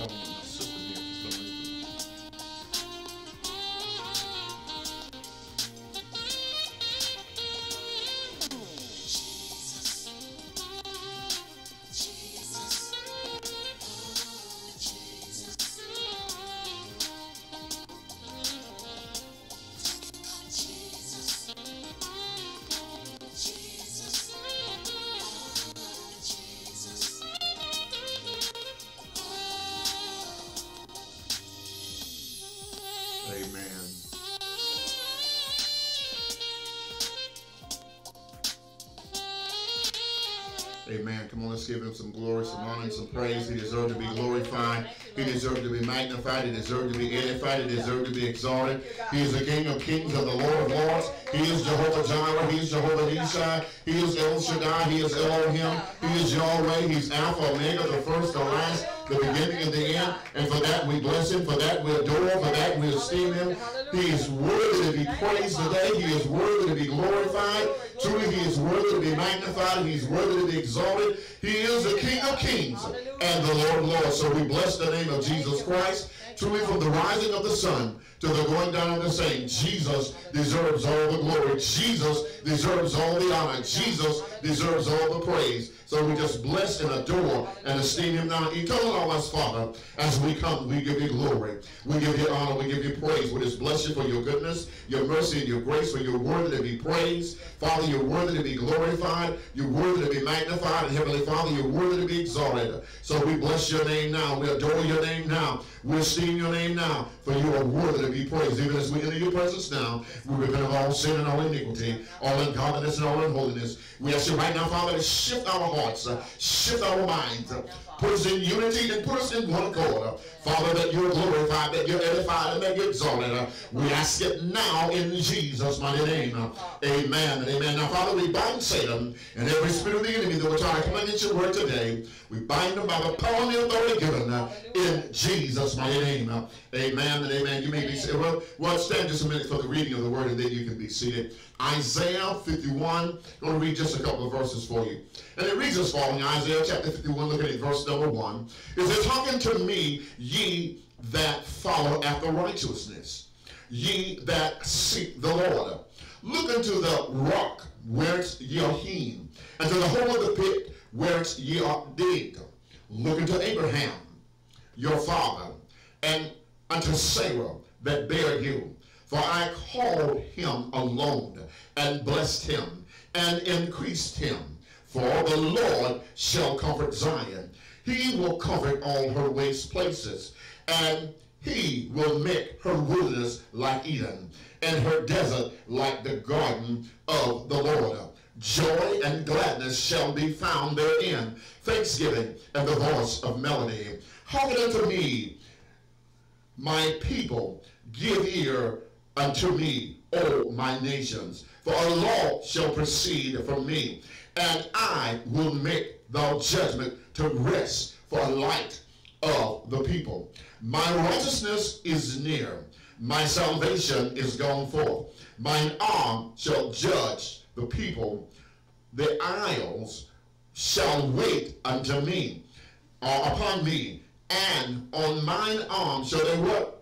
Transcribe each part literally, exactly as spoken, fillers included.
something super here for some reason. Jesus. Jesus. Oh, Jesus. Oh, Jesus. Oh, Jesus. Oh, Jesus. Amen. Amen. Come on, let's give him some glory, some honor, and some praise. He deserves to be glorified. He deserves to be magnified. He deserves to be edified. He deserves to be exalted. He is the King of kings and the Lord of lords. He is Jehovah Jireh. He is Jehovah Nishai. He is El Shaddai. He is Elohim. He is Yahweh. He's Alpha Omega, the first, the last, the beginning and the end. And for that we bless him. For that we adore him. For that we esteem him. He is worthy to be praised today. He is worthy to be glorified. Truly, he is worthy to be magnified. He is worthy to be exalted. He is the King of kings and the Lord of lords. So we bless the name of Jesus Christ. Truly, from the rising of the sun to the going down of the same, Jesus deserves all the glory. Jesus deserves all the honor. Jesus deserves all the praise. So we just bless and adore and esteem him now. Eternal, our Father, as we come, we give you glory. We give you honor. We give you praise. We just bless you for your goodness, your mercy, and your grace, for you're worthy to be praised. Father, you're worthy to be glorified. You're worthy to be magnified. And Heavenly Father, you're worthy to be exalted. So we bless your name now. We adore your name now. We esteem your name now, for you are worthy to be praised. Even as we enter your presence now, we repent of all sin and all iniquity, all ungodliness and all unholiness. We ask you right now, Father, to shift our hearts, uh, shift our minds, uh, put us in unity and put us in one accord. Uh, Father, that you're glorified, that you're edified, and that you're exalted. Uh, we ask it now in Jesus' mighty name. Uh, amen and amen. Now, Father, we bind Satan and every spirit of the enemy that we're trying to come against your word today. We bind them by the power and the authority given uh, in Jesus' mighty name. Uh, amen and amen. You may be seated. Well, well, stand just a minute for the reading of the word, and then you can be seated. Isaiah fifty-one. I'm going to read just a couple of verses for you. And it reads as following, Isaiah chapter fifty-one, looking at verse number one. It says, "Hearken to me, ye that follow after righteousness, ye that seek the Lord. Look unto the rock, whence ye are hewn, and to the hole of the pit, whence ye are digged. Look unto Abraham, your father, and unto Sarah, that bare you. For I called him alone, and blessed him, and increased him. For the Lord shall comfort Zion. He will comfort all her waste places, and he will make her wilderness like Eden, and her desert like the garden of the Lord. Joy and gladness shall be found therein, thanksgiving and the voice of melody. Hearken unto me, my people, give ear unto me, O my nations, for a law shall proceed from me, and I will make thou judgment to rest for light of the people. My righteousness is near, my salvation is gone forth. Mine arm shall judge the people, the isles shall wait unto me, or upon me, and on mine arm shall they what?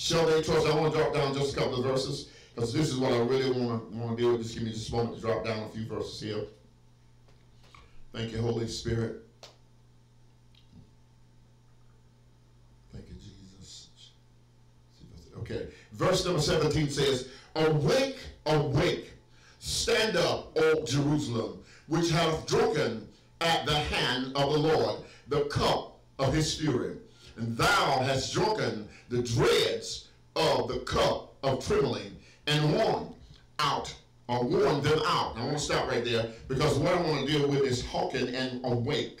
Shall they trust?" I want to drop down just a couple of verses, because this is what I really want to, want to deal with. Just give me just a moment to drop down a few verses here. Thank you, Holy Spirit. Thank you, Jesus. Okay. Verse number seventeen says, "Awake, awake, stand up, O Jerusalem, which hath drunken at the hand of the Lord the cup of his fury. And thou hast drunken the dregs of the cup of trembling, and worn out, or worn them out." And I want to stop right there, because what I want to deal with is hearken and awake.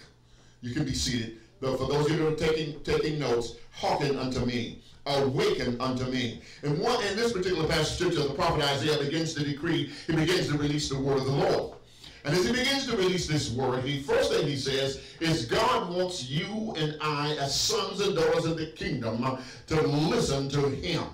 You can be seated, but for those of you who are taking taking notes, hearken unto me, awaken unto me. And one in this particular passage of scripture, the prophet Isaiah begins to decree. He begins to release the word of the Lord. And as he begins to release this word, the first thing he says is God wants you and I as sons and daughters of the kingdom to listen to him.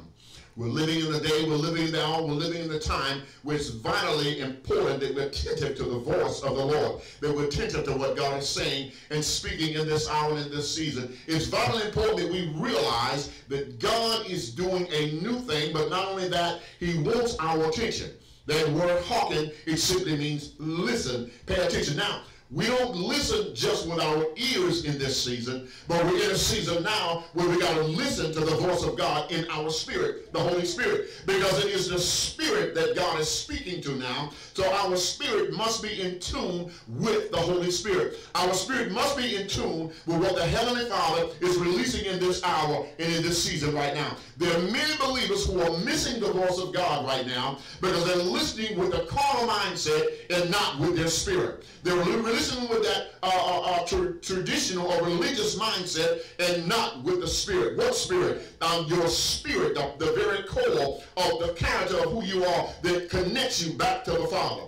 We're living in the day, we're living in the hour, we're living in the time where it's vitally important that we're attentive to the voice of the Lord, that we're attentive to what God is saying and speaking in this hour and in this season. It's vitally important that we realize that God is doing a new thing, but not only that, he wants our attention. That word hearken, it simply means listen, pay attention. Now, we don't listen just with our ears in this season, but we're in a season now where we got to listen to the voice of God in our spirit, the Holy Spirit, because it is the spirit that God is speaking to now. So our spirit must be in tune with the Holy Spirit. Our spirit must be in tune with what the Heavenly Father is releasing in this hour and in this season right now. There are many believers who are missing the voice of God right now because they're listening with a carnal mindset and not with their spirit. They're listening with that uh, uh, tra traditional or religious mindset and not with the spirit. What spirit? Um, your spirit, the, the very core of the character of who you are that connects you back to the Father.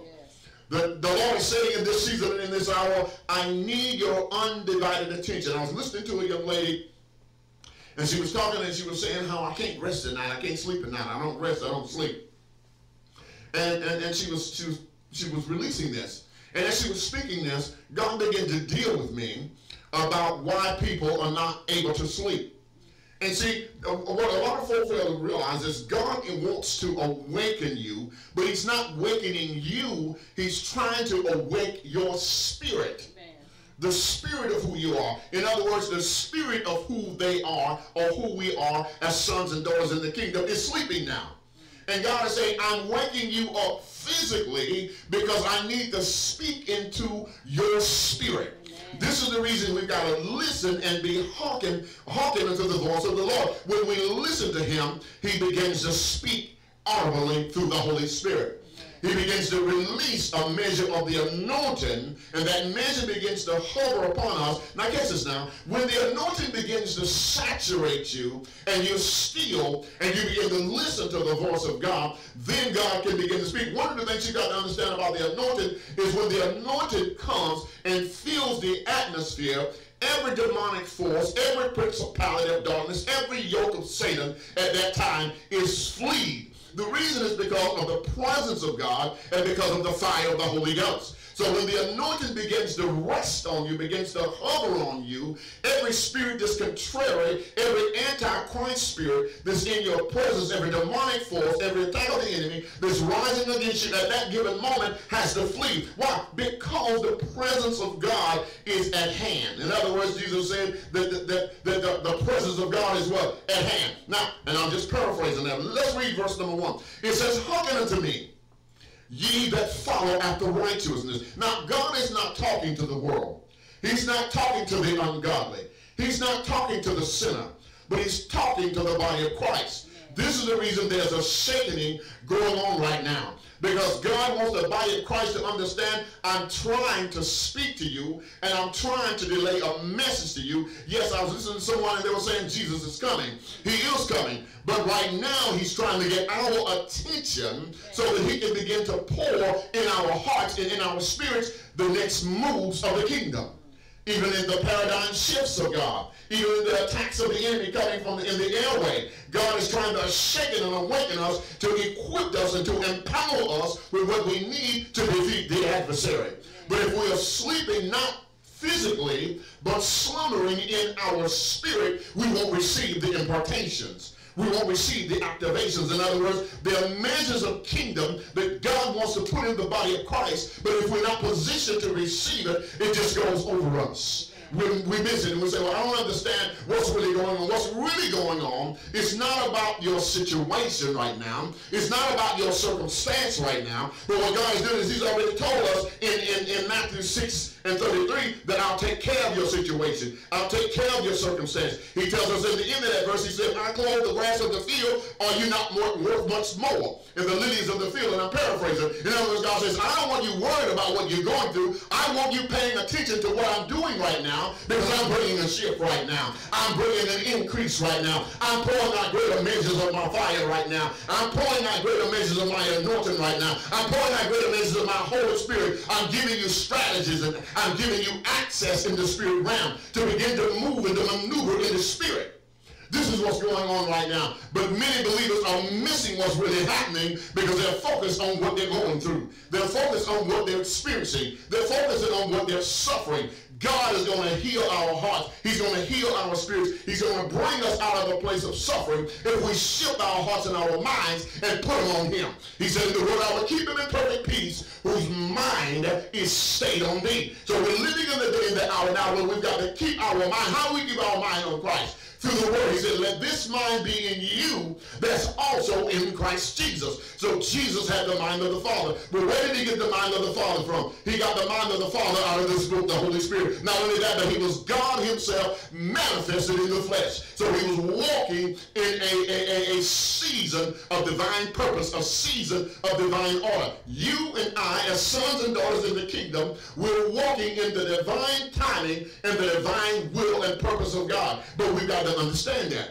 The, the Lord is saying in this season and in this hour, I need your undivided attention. I was listening to a young lady, and she was talking and she was saying how I can't rest at night, I can't sleep at night, I don't rest, I don't sleep. And, and, and she, was, she, was, she was releasing this. And as she was speaking this, God began to deal with me about why people are not able to sleep. And see, what a lot of folks fail to realize is God wants to awaken you, but he's not awakening you, he's trying to awake your spirit. The spirit of who you are. In other words, the spirit of who they are or who we are as sons and daughters in the kingdom is sleeping now. And God is saying, I'm waking you up physically because I need to speak into your spirit. This is the reason we've got to listen and be hearken, hearken unto the voice of the Lord. When we listen to him, he begins to speak audibly through the Holy Spirit. He begins to release a measure of the anointing, and that measure begins to hover upon us. Now, catch this now. When the anointing begins to saturate you, and you're still, and you begin to listen to the voice of God, then God can begin to speak. One of the things you got to understand about the anointing is when the anointing comes and fills the atmosphere, every demonic force, every principality of darkness, every yoke of Satan at that time is fleed. The reason is because of the presence of God and because of the fire of the Holy Ghost. So when the anointing begins to rest on you, begins to hover on you, every spirit that's contrary, every anti-Christ spirit that's in your presence, every demonic force, every attack of the enemy that's rising against you at that given moment has to flee. Why? Because the presence of God is at hand. In other words, Jesus said that the, that, that the, the presence of God is what? At hand. Now, and I'm just paraphrasing that. Let's read verse number one. It says, hearken unto me, ye that follow after righteousness. Now, God is not talking to the world. He's not talking to the ungodly. He's not talking to the sinner, but he's talking to the body of Christ. This is the reason there's a shaking going on right now, because God wants the body of Christ to understand, I'm trying to speak to you, and I'm trying to delay a message to you. Yes, I was listening to someone and they were saying Jesus is coming. He is coming. But right now he's trying to get our attention so that he can begin to pour in our hearts and in our spirits the next moves of the kingdom. Even in the paradigm shifts of God, even in the attacks of the enemy coming from the, in the airway, God is trying to shake and awaken us, to equip us and to empower us with what we need to defeat the adversary. But if we are sleeping, not physically, but slumbering in our spirit, we won't receive the impartations. We won't receive the activations. In other words, there are measures of kingdom that God wants to put in the body of Christ, but if we're not positioned to receive it, it just goes over us. We, we miss it and we say, well, I don't understand what's really going on. What's really going on is not about your situation right now. It's not about your circumstance right now. But what God is doing is he's already told us in, in, in Matthew six and thirty-three that I'll take care of your situation. I'll take care of your circumstance. He tells us at the end of that verse, he said, I clothe the grass of the field, are you not more, worth much more? And the lilies of the field, and I'm paraphrasing. In other words, God says, I don't want you worried about what you're going through. I want you paying attention to what I'm doing right now, because I'm bringing a shift right now. I'm bringing an increase right now. I'm pouring out greater measures of my fire right now. I'm pouring out greater measures of my anointing right now. I'm pouring out greater measures of my Holy Spirit. I'm giving you strategies and I'm giving you access in the spirit realm to begin to move and to maneuver in the spirit. This is what's going on right now. But many believers are missing what's really happening because they're focused on what they're going through. They're focused on what they're experiencing. They're focusing on what they're suffering. God is going to heal our hearts. He's going to heal our spirits. He's going to bring us out of a place of suffering if we shift our hearts and our minds and put them on him. He said, the word, I will keep him in perfect peace, whose mind is stayed on thee. So we're living in the day and the hour now where we've got to keep our mind. How we keep our mind on Christ? Through the word. He said, let this mind be in you that's also in Christ Jesus. So Jesus had the mind of the Father. But where did he get the mind of the Father from? He got the mind of the Father out of this book, the Holy Spirit. Not only that, but he was God himself manifested in the flesh. So he was walking in a, a, a, a season of divine purpose, a season of divine order. You and I, as sons and daughters in the kingdom, we're walking in the divine timing and the divine will and purpose of God. But we've got to understand that.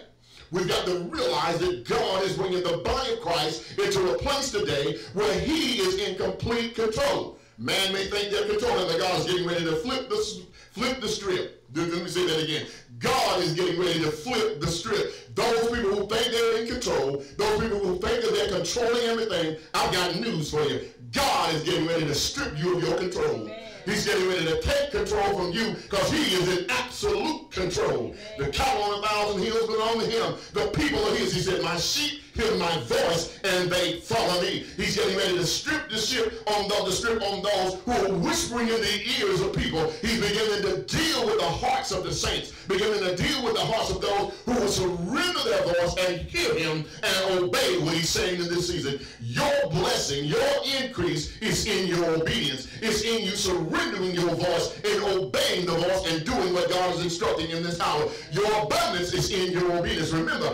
We've got to realize that God is bringing the body of Christ into a place today where he is in complete control. Man may think they're controlling, but God is getting ready to flip the, flip the strip. Let me say that again. God is getting ready to flip the strip. Those people who think they're in control, those people who think that they're controlling everything, I've got news for you. God is getting ready to strip you of your control. Amen. He's getting ready to take control from you because he is in absolute control. The cattle on a thousand hills belong to him. The people are his. He said, my sheep hear my voice and they follow me. He's getting ready to strip the strip on those, the strip on those who are whispering in the ears of people. He's beginning to deal with the hearts of the saints, beginning to deal with the hearts of those who will surrender their voice and hear him and obey what he's saying in this season. Your blessing, your increase is in your obedience. It's in you surrendering your voice and obeying the voice and doing what God is instructing in this hour. Your abundance is in your obedience. Remember,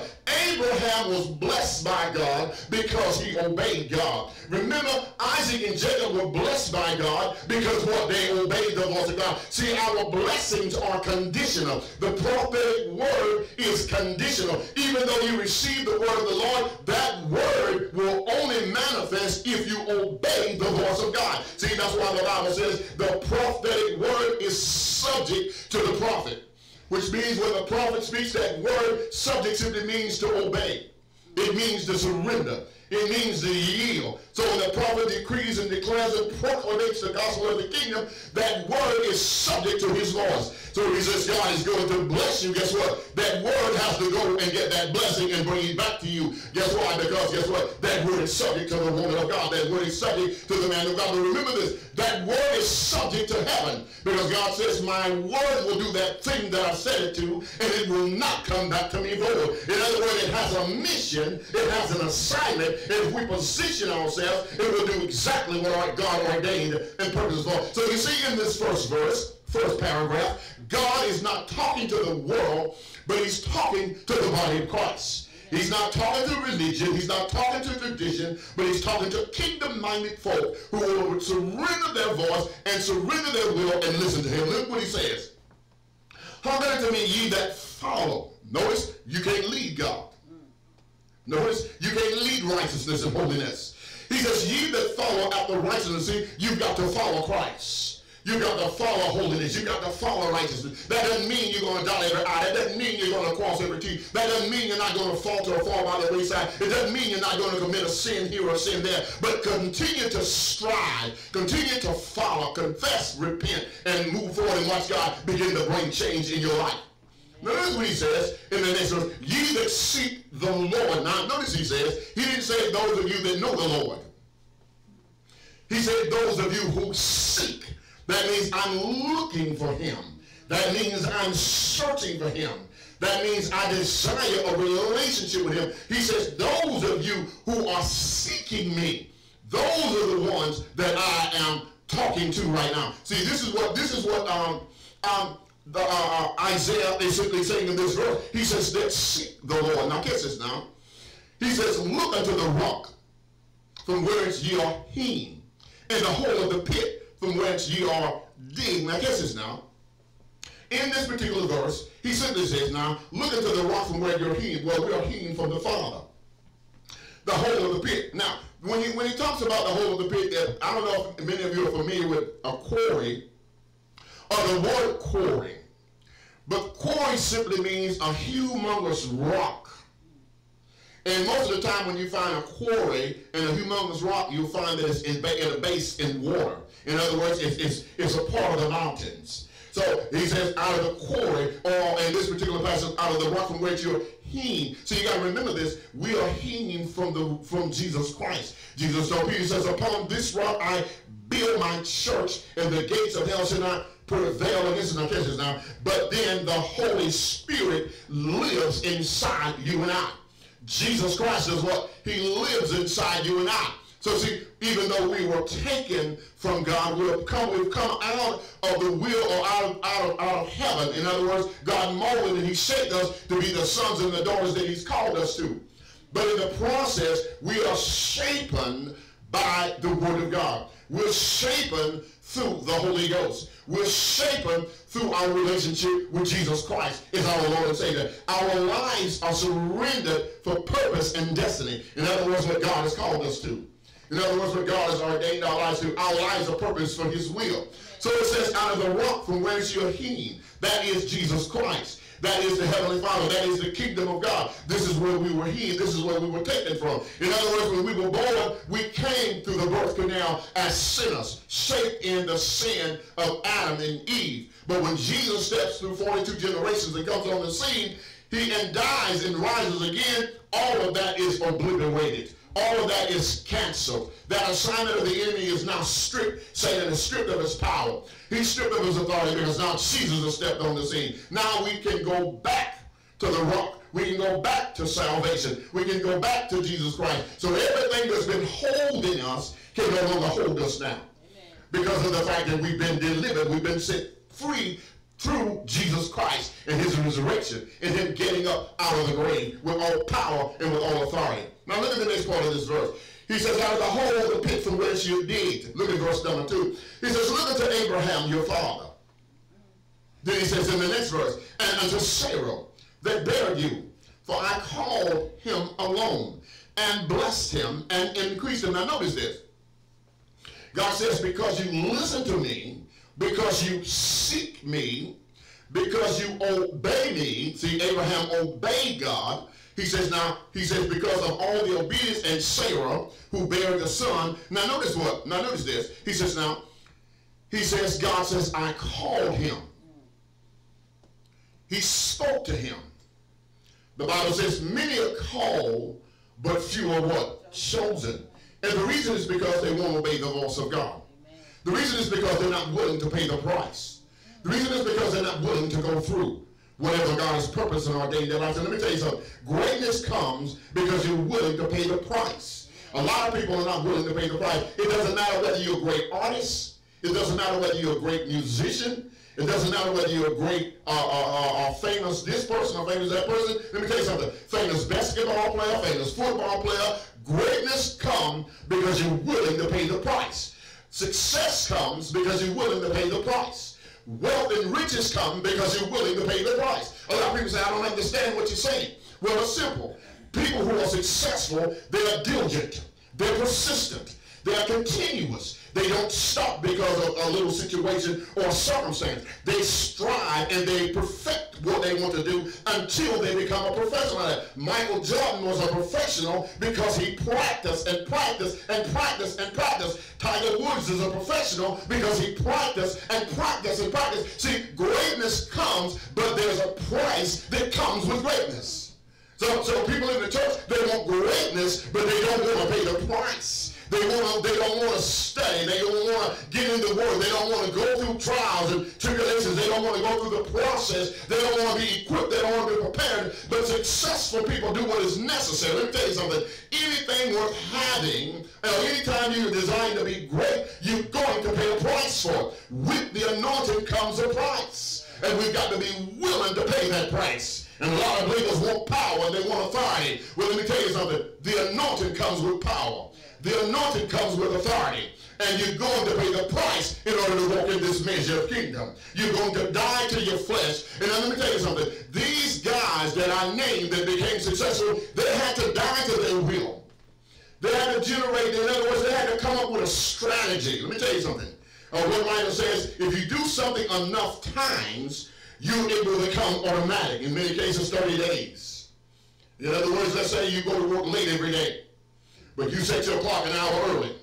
Abraham was blessed by God because he obeyed God. Remember, Isaac and Jacob were blessed by God because what? They obeyed the voice of God. See, our blessings are conditional. The prophetic word is conditional. Even though you receive the word of the Lord, that word will only manifest if you obey the voice of God. See, that's why the Bible says the prophetic word is subject to the prophet. Which means when the prophet speaks, that word subject simply means to obey. It means to surrender. It means to yield. So when the prophet decrees and declares and proclaims the gospel of the kingdom, that word is subject to his voice. So he says, God is going to bless you. Guess what? That word has to go and get that blessing and bring it back to you. Guess why? Because guess what? That word is subject to the woman of God. That word is subject to the man of God. But remember this. That word is subject to heaven. Because God says, my word will do that thing that I said it to, and it will not come back to me void. In other words, it has a mission. It has an assignment. If we position ourselves, it will do exactly what our God ordained and purposed for. So you see in this first verse, first paragraph, God is not talking to the world, but he's talking to the body of Christ. He's not talking to religion. He's not talking to tradition, but he's talking to kingdom-minded folk who will surrender their voice and surrender their will and listen to him. Look what he says. Hearken to me, ye that follow. Notice, you can't lead God. Notice, you can't lead righteousness and holiness. He says, ye that follow after righteousness, see, you've got to follow Christ. You've got to follow holiness. You've got to follow righteousness. That doesn't mean you're going to dot every I. That doesn't mean you're going to cross every T. That doesn't mean you're not going to falter or fall by the wayside. It doesn't mean you're not going to commit a sin here or a sin there. But continue to strive. Continue to follow, confess, repent, and move forward and watch God begin to bring change in your life. Notice what he says in the next verse. Ye that seek the Lord. Now, notice he says, he didn't say those of you that know the Lord. He said those of you who seek. That means I'm looking for him. That means I'm searching for him. That means I desire a relationship with him. He says, those of you who are seeking me, those are the ones that I am talking to right now. See, this is what, this is what um, um, the, uh, Isaiah is simply saying in this verse. He says, let's seek the Lord. Now, catch this now. He says, look unto the rock from whence ye are hewn, and the hole of the pit from whence ye are digged. Now, guess this now. In this particular verse, he simply says, now, look into the rock from where you're hewn. Well, we are hewn from the Father. The hole of the pit. Now, when he, when he talks about the hole of the pit, that I don't know if many of you are familiar with a quarry, or the word quarry. But quarry simply means a humongous rock. And most of the time when you find a quarry and a humongous rock, you'll find that it's in ba- in a base in water. In other words, it's, it's, it's a part of the mountains. So he says, out of the quarry, or in this particular passage, out of the rock from which you're hewn. So you got to remember this. We are hewn from the from Jesus Christ. Jesus told Peter, he says, upon this rock I build my church, and the gates of hell shall not prevail against it. Now, catch this now. But then the Holy Spirit lives inside you and I. Jesus Christ is what? He lives inside you and I. So see, even though we were taken from God, we've come, we've come out of the will or out of, out, of, out of heaven. In other words, God molded and he shaped us to be the sons and the daughters that he's called us to. But in the process, we are shapen by the word of God. We're shapen through the Holy Ghost. We're shapen through our relationship with Jesus Christ as our Lord and Savior. Our lives are surrendered for purpose and destiny. In other words, what God has called us to. In other words, what God has ordained our lives to. Our lives are purpose for his will. So it says, out of the rock from whence you're hewn. That is Jesus Christ. That is the Heavenly Father. That is the kingdom of God. This is where we were hewn. This is where we were taken from. In other words, when we were born, we came through the birth canal as sinners, shaped in the sin of Adam and Eve. But when Jesus steps through forty-two generations and comes on the scene, he and dies and rises again, all of that is obliterated. All of that is canceled. That assignment of the enemy is now stripped. Satan is stripped of his power. He's stripped of his authority because now Jesus has stepped on the scene. Now we can go back to the rock. We can go back to salvation. We can go back to Jesus Christ. So everything that's been holding us can no longer hold us now. Amen. Because of the fact that we've been delivered, we've been set free through Jesus Christ and his resurrection and him getting up out of the grave with all power and with all authority. Now look at the next part of this verse. He says, out of the hole of the pit from whence you digged. Look at verse number two. He says, look unto Abraham your father. Then he says in the next verse, and unto Sarah that bare you, for I called him alone and blessed him and increased him. Now notice this. God says, because you listen to me, because you seek me, because you obey me. See, Abraham obeyed God. He says now, he says, because of all the obedience and Sarah, who bare the son. Now notice what? Now notice this. He says now, he says, God says, I called him. He spoke to him. The Bible says, many are called, but few are what? Chosen. And the reason is because they won't obey the voice of God. The reason is because they're not willing to pay the price. The reason is because they're not willing to go through whatever God has purposed and ordained their life. And let me tell you something. Greatness comes because you're willing to pay the price. A lot of people are not willing to pay the price. It doesn't matter whether you're a great artist. It doesn't matter whether you're a great musician. It doesn't matter whether you're a great or uh, uh, uh, famous this person or famous that person. Let me tell you something. Famous basketball player, famous football player. Greatness comes because you're willing to pay the price. Success comes because you're willing to pay the price. Wealth and riches come because you're willing to pay the price. A lot of people say, I don't understand what you're saying. Well, it's simple. People who are successful, they are diligent. They're persistent. They are continuous. They don't stop because of a little situation or circumstance. They strive and they perfect what they want to do until they become a professional at it. Michael Jordan was a professional because he practiced and practiced and practiced and practiced. Tiger Woods is a professional because he practiced and practiced and practiced. See, greatness comes, but there's a price that comes with greatness. So, so people in the church, they want greatness, but they don't want to pay the price. They, wanna, they don't want to study. They don't want to get into the word. They don't want to go through trials and tribulations. They don't want to go through the process. They don't want to be equipped. They don't want to be prepared. But successful people do what is necessary. Let me tell you something. Anything worth having, anytime you're designed to be great, you're going to pay a price for it. With the anointing comes a price. And we've got to be willing to pay that price. And a lot of believers want power and they want authority. Well, let me tell you something. The anointing comes with power. The anointing comes with authority, and you're going to pay the price in order to walk in this measure of kingdom. You're going to die to your flesh. And now let me tell you something. These guys that I named that became successful, they had to die to their will. They had to generate, in other words, they had to come up with a strategy. Let me tell you something. Uh, one writer says, if you do something enough times, you, it will become automatic. In many cases, thirty days. In other words, let's say you go to work late every day, but you set your clock an hour early,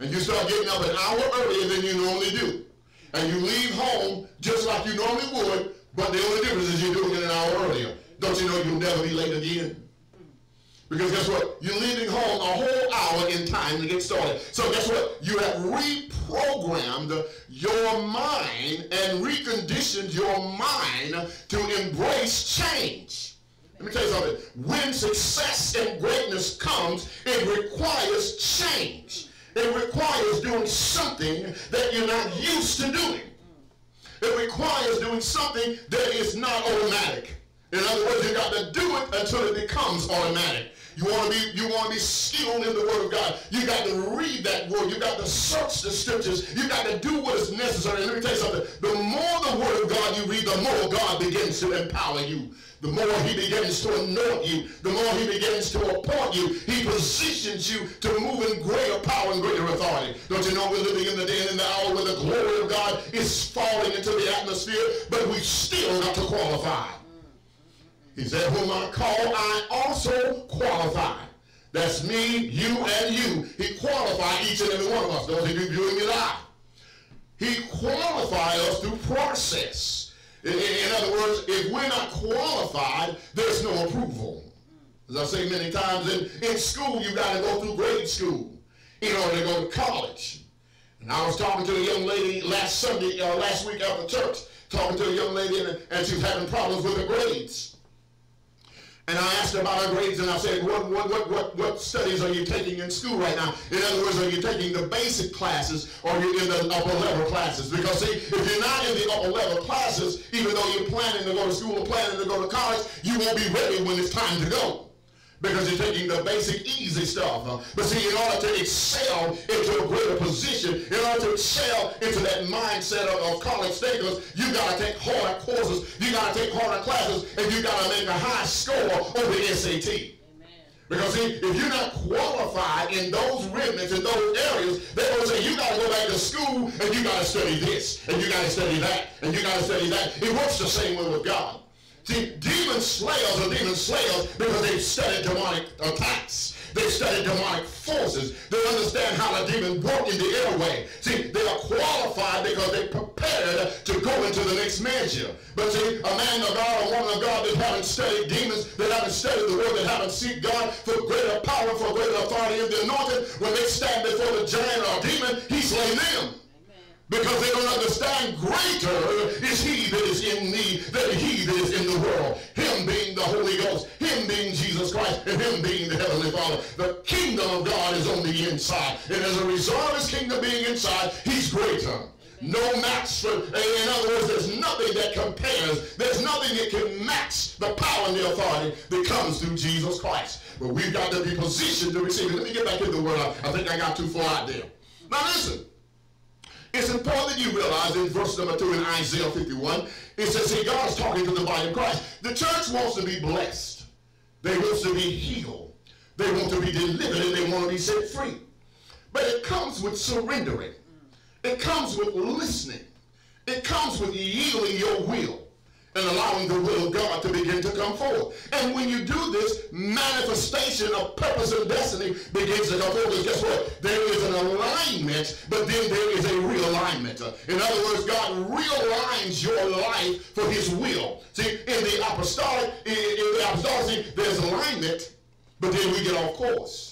and you start getting up an hour earlier than you normally do. And you leave home just like you normally would, but the only difference is you're doing it an hour earlier. Don't you know you'll never be late again? Because guess what? You're leaving home a whole hour in time to get started. So guess what? You have reprogrammed your mind and reconditioned your mind to embrace change. Let me tell you something. When success and greatness comes, it requires change. It requires doing something that you're not used to doing. It requires doing something that is not automatic. In other words, you got to do it until it becomes automatic. You want to be, you want to be skilled in the Word of God. You got to read that Word. You got to search the Scriptures. You got to do what is necessary. And let me tell you something. The more the Word of God you read, the more God begins to empower you. The more He begins to anoint you, the more He begins to appoint you, He positions you to move in greater power and greater authority. Don't you know we're living in the day and in the hour where the glory of God is falling into the atmosphere, but we still got to qualify. He said, whom I call, I also qualify. That's me, you, and you. He qualifies each and every one of us. Those of you viewing me live. He qualifies us through process. In, in other words, if we're not qualified, there's no approval. As I say many times, in, in school, you've got to go through grade school in order to go to college. And I was talking to a young lady last Sunday, uh, last week after church, talking to a young lady, and, and she was having problems with her grades. And I asked her about her grades, and I said, what, what, what, what, what studies are you taking in school right now? In other words, are you taking the basic classes, or are you in the upper level classes? Because, see, if you're not in the upper level classes, even though you're planning to go to school or planning to go to college, you won't be ready when it's time to go. Because you're taking the basic, easy stuff. Huh? But see, in order to excel into a greater position, in order to excel into that mindset of, of college thinkers, you got to take harder courses, you got to take harder classes, and you got to make a high score over the S A T. Amen. Because see, if you're not qualified in those remnants, in those areas, they're going to say, you got to go back to school, and you got to study this, and you got to study that, and you got to study that. It works the same way with God. See, demon slayers are demon slayers because they've studied demonic attacks. They've studied demonic forces. They understand how the demon works in the airway. See, they are qualified because they're prepared to go into the next measure. But see, a man of God, a woman of God that haven't studied demons, that haven't studied the Word, that haven't seek God for greater power, for greater authority in the anointing, when they stand before the giant or demon, he slays them. Because they don't understand greater is He that is in me than he that is in the world. Him being the Holy Ghost, Him being Jesus Christ, and Him being the Heavenly Father. The kingdom of God is on the inside. And as a result of His kingdom being inside, He's greater. No match for, in other words, there's nothing that compares. There's nothing that can match the power and the authority that comes through Jesus Christ. But we've got to be positioned to receive it. Let me get back into the Word. I think I got too far out there. Now listen. It's important that you realize in verse number two in Isaiah fifty-one, it says, see, God's talking to the body of Christ. The church wants to be blessed. They want to be healed. They want to be delivered, and they want to be set free. But it comes with surrendering. It comes with listening. It comes with yielding your will and allowing the will of God to begin to come forth. And when you do this, manifestation of purpose and destiny begins to come forth. Because guess what? There is an alignment, but then there is a realignment. In other words, God realigns your life for His will. See, in the apostolic, in, in the apostolic, there's alignment, but then we get off course.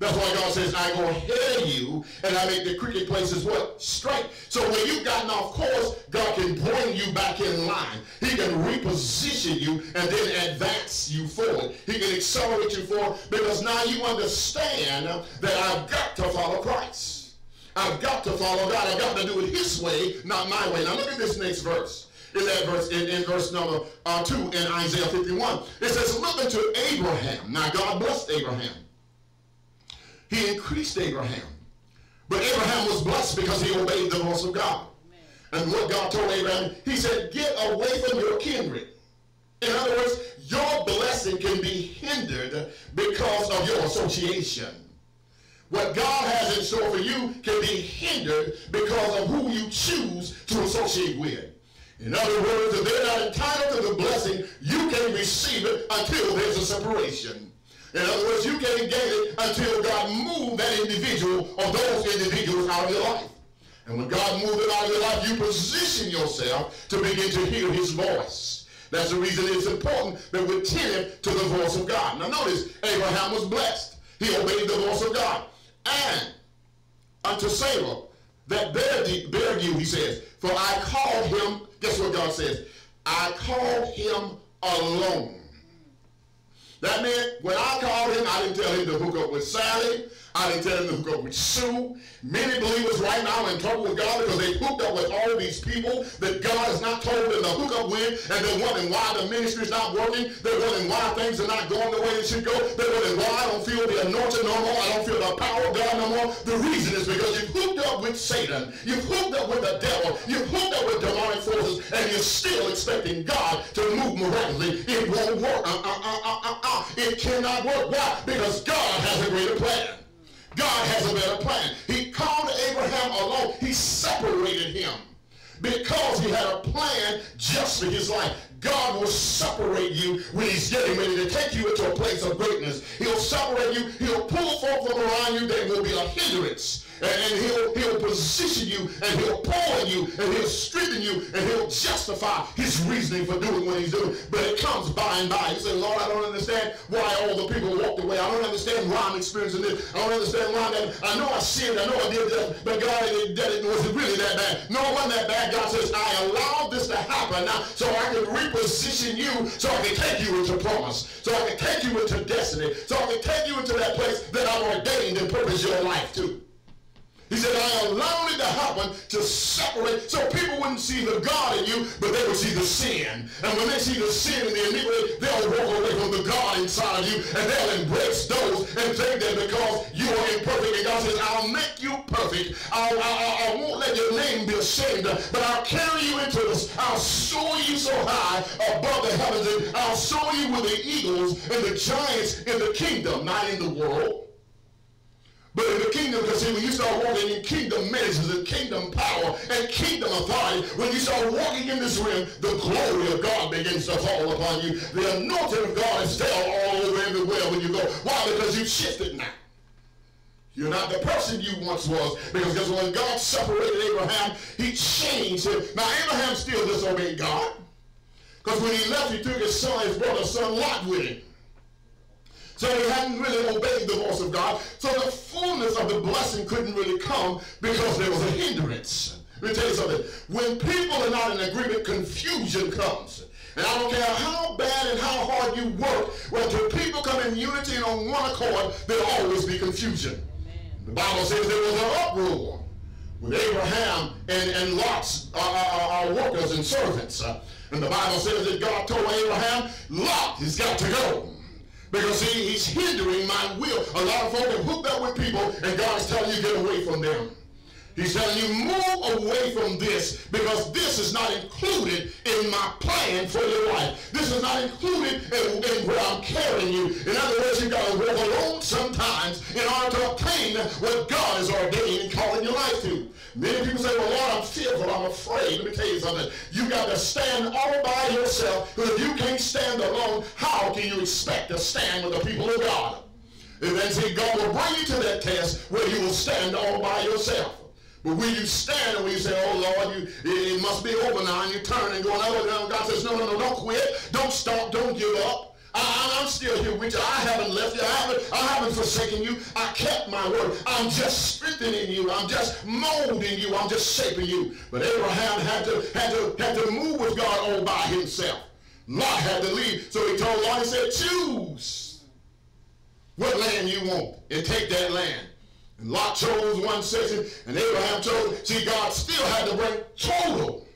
That's why God says, I go ahead of you, and I make the crooked places what? Straight. So when you've gotten off course, God can bring you back in line. He can reposition you and then advance you forward. He can accelerate you forward because now you understand that I've got to follow Christ. I've got to follow God. I've got to do it His way, not my way. Now look at this next verse. In that verse, in, in verse number uh, two in Isaiah fifty-one, it says, look unto Abraham. Now God blessed Abraham. He increased Abraham. But Abraham was blessed because he obeyed the voice of God. Amen. And what God told Abraham, He said, get away from your kindred. In other words, your blessing can be hindered because of your association. What God has in store for you can be hindered because of who you choose to associate with. In other words, if they're not entitled to the blessing, you can't receive it until there's a separation. In other words, you can't gain it until God moves that individual or those individuals out of your life. And when God moves it out of your life, you position yourself to begin to hear his voice. That's the reason it's important that we're attentive to the voice of God. Now notice, Abraham was blessed. He obeyed the voice of God. And unto Sarah, that bear you, he says, for I called him, guess what God says? I called him alone. That meant when I called him, I didn't tell him to hook up with Sally. I didn't tell him to hook up with Sue. Many believers right now are in trouble with God because they hooked up with all these people that God has not told them to hook up with, and they're wondering why the ministry is not working. They're wondering why things are not going the way they should go. They're wondering why I don't feel the anointing no more. I don't feel the power of God no more. The reason is because you've hooked up with Satan. You've hooked up with the devil. You've hooked up with demonic forces, and you're still expecting God to move miraculously. It won't work. Uh, uh, uh, uh, uh, uh. It cannot work. Why? Because God has a greater plan. God has a better plan. He called Abraham alone. He separated him because he had a plan just for his life. God will separate you when he's getting ready to take you into a place of greatness. He'll separate you. He'll pull forth from around you. There will be a hindrance. And, and he'll, he'll position you, and he'll pour on you, and he'll strengthen you, and he'll justify his reasoning for doing what he's doing. But it comes by and by. You say, Lord, I don't understand why all the people walked away. I don't understand why I'm experiencing this. I don't understand why that. I know I sinned. I know I did that. But God, it, that it wasn't really that bad. No, it wasn't that bad. God says, I allowed this to happen now so I can reposition you, so I can take you into promise, so I can take you into destiny, so I can take you into that place that I've ordained and purposed your life to. He said, I allowed it to happen to separate, so people wouldn't see the God in you, but they would see the sin. And when they see the sin and the iniquity, they'll walk away from the God inside of you, and they'll embrace those and think that because you are imperfect, and God says, I'll make you perfect. I'll, I, I won't let your name be ashamed, but I'll carry you into this. I'll soar you so high above the heavens, and I'll soar you with the eagles and the giants in the kingdom, not in the world. But in the kingdom, because see, when you start walking in kingdom measures and kingdom power and kingdom authority, when you start walking in this realm, the glory of God begins to fall upon you. The anointing of God is felt all over everywhere when you go. Why? Because you've shifted now. You're not the person you once was, because when God separated Abraham, he changed him. Now, Abraham still disobeyed God, because when he left, he took his son, his brother's son Lot with him. So he hadn't really obeyed the voice of God. So the fullness of the blessing couldn't really come because there was a hindrance. Let me tell you something. When people are not in agreement, confusion comes. And I don't care how bad and how hard you work, when two people come in unity and on one accord, there'll always be confusion. Amen. The Bible says there was an uproar with Abraham and, and Lot's uh, uh, uh, workers and servants. Uh, and the Bible says that God told Abraham, Lot has got to go. Because see, he's hindering my will. A lot of folk have hooked up with people, and God's telling you, get away from them. He's telling you, move away from this, because this is not included in my plan for your life. This is not included in, in where I'm carrying you. In other words, you've got to walk alone sometimes in order to obtain what God is ordaining and calling your life to. Many people say, well, Lord, I'm fearful, I'm afraid. Let me tell you something. You've got to stand all by yourself, because if you can't stand alone, how can you expect to stand with the people of God? And then see, God will bring you to that test where you will stand all by yourself. But when you stand and when you say, oh, Lord, you, it, it must be over now, and you turn and go another way, God says, no, no, no, don't quit. Don't stop. Don't give up. I, I'm still here with you. I haven't left you. I haven't, I haven't forsaken you. I kept my word. I'm just strengthening you. I'm just molding you. I'm just shaping you. But Abraham had to, had to, had to move with God all by himself. Lot had to leave. So he told Lot, he said, choose what land you want and take that land. And Lot chose one section, and Abraham chose. See, God still had to bring total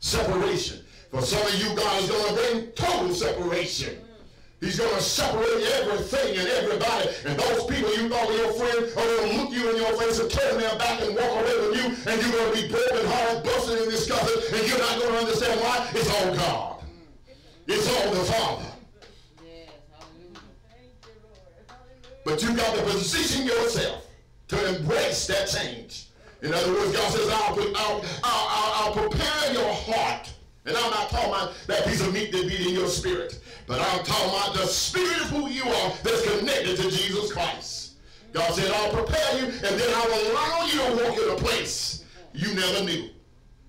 separation. For some of you, God is going to bring total separation. He's going to separate everything and everybody. And those people you thought were your friends are going to look you in your face and turn their back and walk away from you. And you're going to be broken hearted, busted, and disgusted. And you're not going to understand why. It's all God. It's all the Father. But you've got to position yourself to embrace that change. In other words, God says, I'll, I'll, I'll, I'll prepare your heart And I'm not talking about that piece of meat that be in your spirit, but I'm talking about the spirit of who you are that's connected to Jesus Christ. God said, I'll prepare you, and then I will allow you to walk in a place you never knew.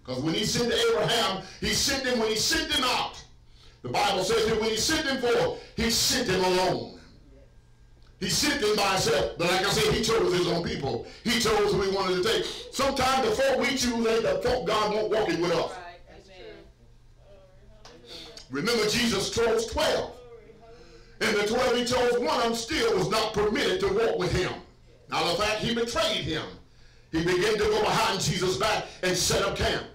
Because when he sent Abraham, he sent him when he sent him out. The Bible says that when he sent him forth, he sent him alone. He sent him by himself. But like I said, he chose his own people. He chose who he wanted to take. Sometimes the folk we choose ain't the folk God won't walk in with us. Right. That's true. Remember, Jesus chose twelve. And the twelve he chose, one of them still was not permitted to walk with him. Now the fact he betrayed him. He began to go behind Jesus' back and set up camp.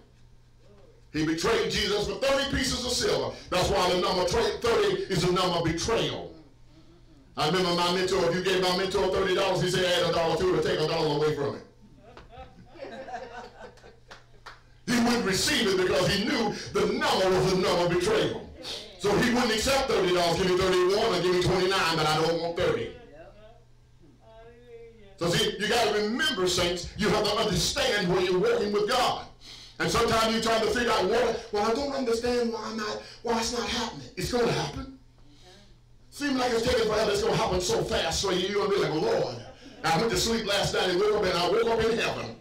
He betrayed Jesus for thirty pieces of silver. That's why the number thirty is the number of betrayal. I remember my mentor, if you gave my mentor thirty dollars, he said add a dollar to it or take a dollar away from it. He wouldn't receive it because he knew the number was the number of betrayal. So he wouldn't accept thirty dollars, give me thirty-one or give me twenty-nine, but I don't want thirty. So see, you got to remember, saints, you have to understand when you're working with God. And sometimes you try to figure out, what, well, I don't understand why I'm not, why it's not happening. It's going to happen. Seems like it's taking forever. It's going to happen so fast. So you're going to be like, Lord, I went to sleep last night and woke up, and I woke up in heaven.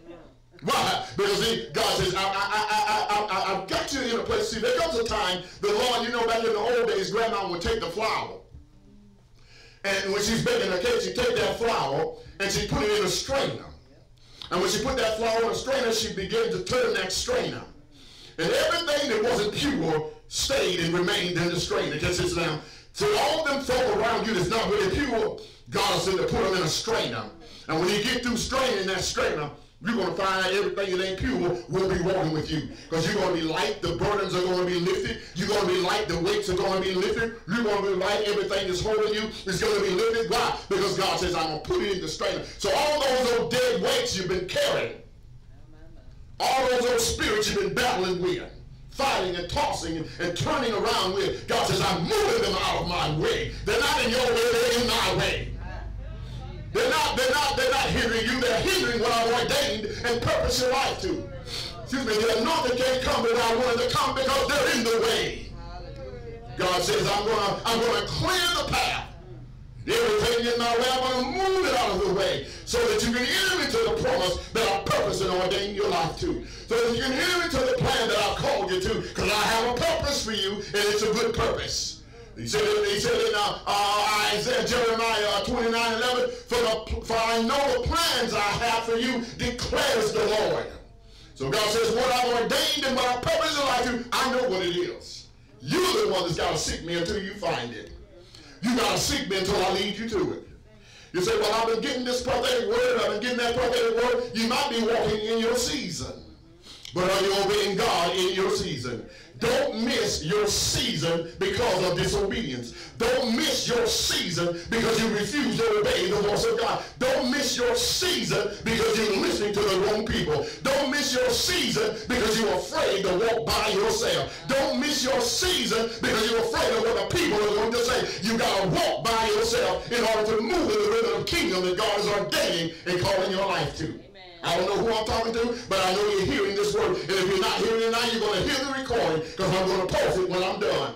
Why? Because see, God says, I, I, I, I, I, I've got you in a place. See, there comes a time, the Lord, you know, back in the old days, Grandma would take the flour. And when she's baking a cake, she'd take that flour, and she put it in a strainer. And when she put that flour in a strainer, she began to turn that strainer. And everything that wasn't pure stayed and remained in the strainer. Just sit down. So all them folk around you that's not really pure, God said to put them in a strainer. And when you get through straining that strainer, you're going to find everything that ain't pure will be walking with you. Because you're going to be light. The burdens are going to be lifted. You're going to be light. The weights are going to be lifted. You're going to be light. Everything that's holding you is going to be lifted. Why? Because God says, I'm going to put it in the strainer. So all those old dead weights you've been carrying, all those old spirits you've been battling with, fighting and tossing and, and turning around with, God says, I'm moving them out of my way. They're not in your way. They're in my way. They're not, they're not, they're not hindering you. They're hindering what I've ordained and purposed your life to. Excuse me, the anointing can't come that I wanted to come because they're in the way. God says, I'm gonna, I'm gonna clear the path. Everything in my way, I'm gonna move it out of the way so that you can enter into the promise that I purposed and ordained your life to. So that you can enter into the plan that I've called you to, because I have a purpose for you, and it's a good purpose. He said, he said in uh, uh, Isaiah, Jeremiah twenty-nine eleven, for, the, for I know the plans I have for you, declares the Lord. So God says, what I've ordained and what I purpose in life, I know what it is. You're the one that's got to seek me until you find it. You got to seek me until I lead you to it. You say, well, I've been getting this prophetic word, I've been getting that prophetic word. You might be walking in your season. But are you obeying God in your season? Don't miss your season because of disobedience. Don't miss your season because you refuse to obey the voice of God. Don't miss your season because you're listening to the wrong people. Don't miss your season because you're afraid to walk by yourself. Don't miss your season because you're afraid of what the people are going to say. You got to walk by yourself in order to move in the rhythm of the kingdom that God is ordaining and calling your life to. I don't know who I'm talking to, but I know you're hearing this word. And if you're not hearing it now, you're going to hear the recording because I'm going to post it when I'm done.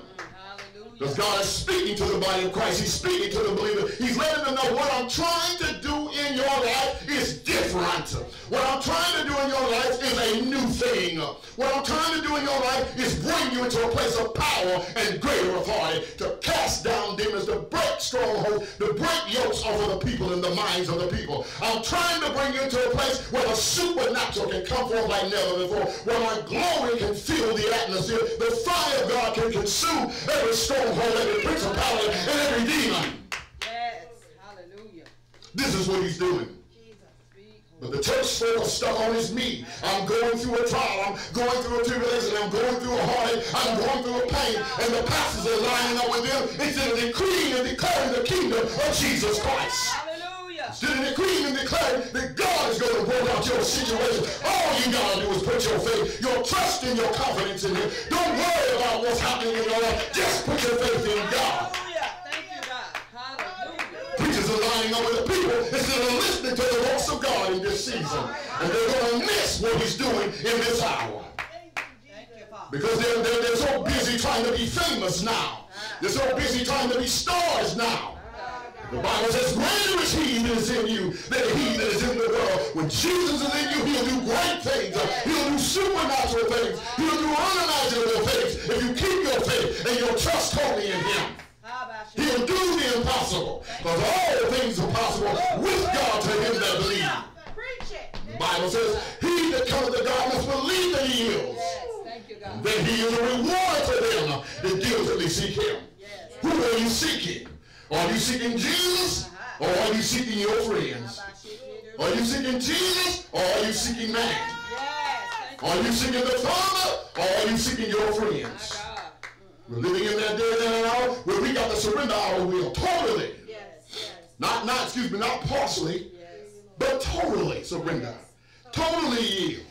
Because God is speaking to the body of Christ. He's speaking to the believer. He's letting them know what I'm trying to do in your life is different. What I'm trying to do in your life is a new thing. What I'm trying to do in your life is bring you into a place of power and greater authority to cast down demons, to break strongholds, to break yokes off of the people and the minds of the people. I'm trying to bring you into a place where the supernatural can come forth like never before, where my glory can fill the atmosphere, the fire of God can consume every stronghold, every principality, and every demon. Yes, hallelujah. This is what he's doing. But the church still is stuck on his me. I'm going through a trial. I'm going through a tribulation. I'm going through a heartache. I'm going through a pain. And the pastors are lining up with them. It's in decreeing and declaring the kingdom of Jesus Christ. Hallelujah. It's in decreeing and declaring that God is going to work out your situation. All you got to do is put your faith, your trust, and your confidence in him. Don't worry about what's happening in your life. Just put your faith in God. Lining up with the people instead of listening to the voice of God in this season. And they're going to miss what he's doing in this hour. Thank you, Because they're, they're, they're so busy trying to be famous now. They're so busy trying to be stars now. The Bible says, greater is he that is in you than he that is in the world. When Jesus is in you, he'll do great things. He'll do supernatural things. He'll do unimaginable things if you keep your faith and your trust totally in him. He'll do the impossible. Because all things are possible with God to him that believes. The Bible says, he that cometh to God must believe that he is. And then he is a reward for them that diligently seek him. Who are you seeking? Are you seeking Jesus, or are you seeking your friends? Are you seeking Jesus, or are you seeking man? Are you seeking the Father, or are you seeking your friends? We're living in that day and hour where we got to surrender our will totally. Not, not excuse me, not partially, but totally surrender. Totally yield.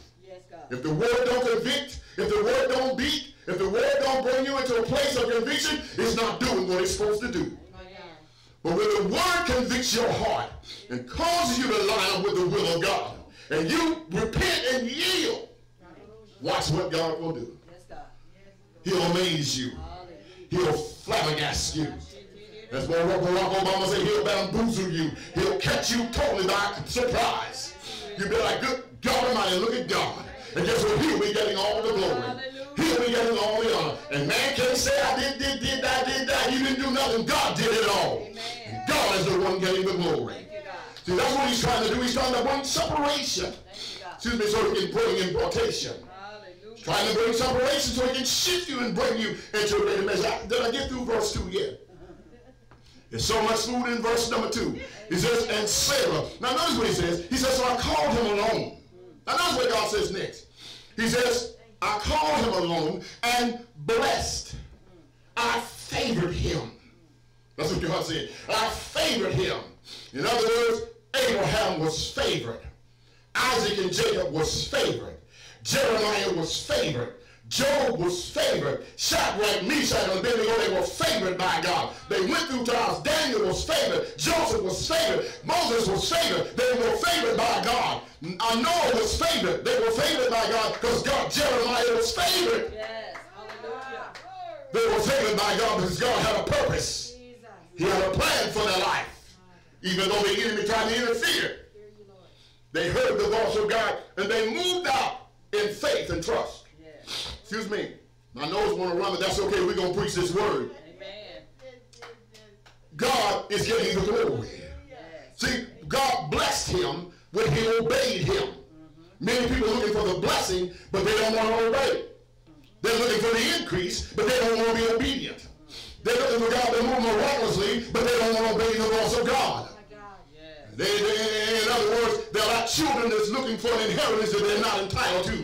If the word don't convict, if the word don't beat, if the word don't bring you into a place of conviction, it's not doing what it's supposed to do. But when the word convicts your heart and causes you to line up with the will of God, and you repent and yield, watch what God will do. He'll amaze you. He'll flabbergast you. That's why Barack Obama said he'll bamboozle you. He'll catch you totally by surprise. You'll be like, good God Almighty, look at God. And guess what? He'll be getting all the glory. He'll be getting all the honor. And man can't say, I did, did, did, I did, that. You didn't do nothing. God did it all. And God is the one getting the glory. See, that's what he's trying to do. He's trying to bring separation. Excuse me, so he can bring importation. He's trying to bring separation so he can shift you and bring you into a greater measure. Did I get through verse two yet? There's so much food in verse number two. He says, and Sarah. Now notice what he says. He says, so I called him alone. Now notice what God says next. He says, I called him alone and blessed. I favored him. That's what God said. I favored him. In other words, Abraham was favored. Isaac and Jacob was favored. Jeremiah was favored. Job was favored. Shadrach, Meshach, and Abednego, they were favored by God. They went through trials. Daniel was favored. Joseph was favored. Moses was favored. They were favored by God. Noah was favored. They were favored by God because God, Jeremiah was favored. Yes. Hallelujah. They were favored by God because God had a purpose. He had a plan for their life. Even though the enemy tried to interfere, they heard the voice of God and they moved out in faith and trust. Excuse me. My nose want to run, but that's okay. We're going to preach this word. Amen. God is getting the glory. Yes. See, God blessed him when he obeyed him. Mm-hmm. Many people are looking for the blessing, but they don't want to obey. Mm-hmm. They're looking for the increase, but they don't want to be obedient. Mm-hmm. They're looking for God to move miraculously, but they don't want to obey the laws of God. Oh my God. Yes. They, they, in other words, they're like children that's looking for an inheritance that they're not entitled to.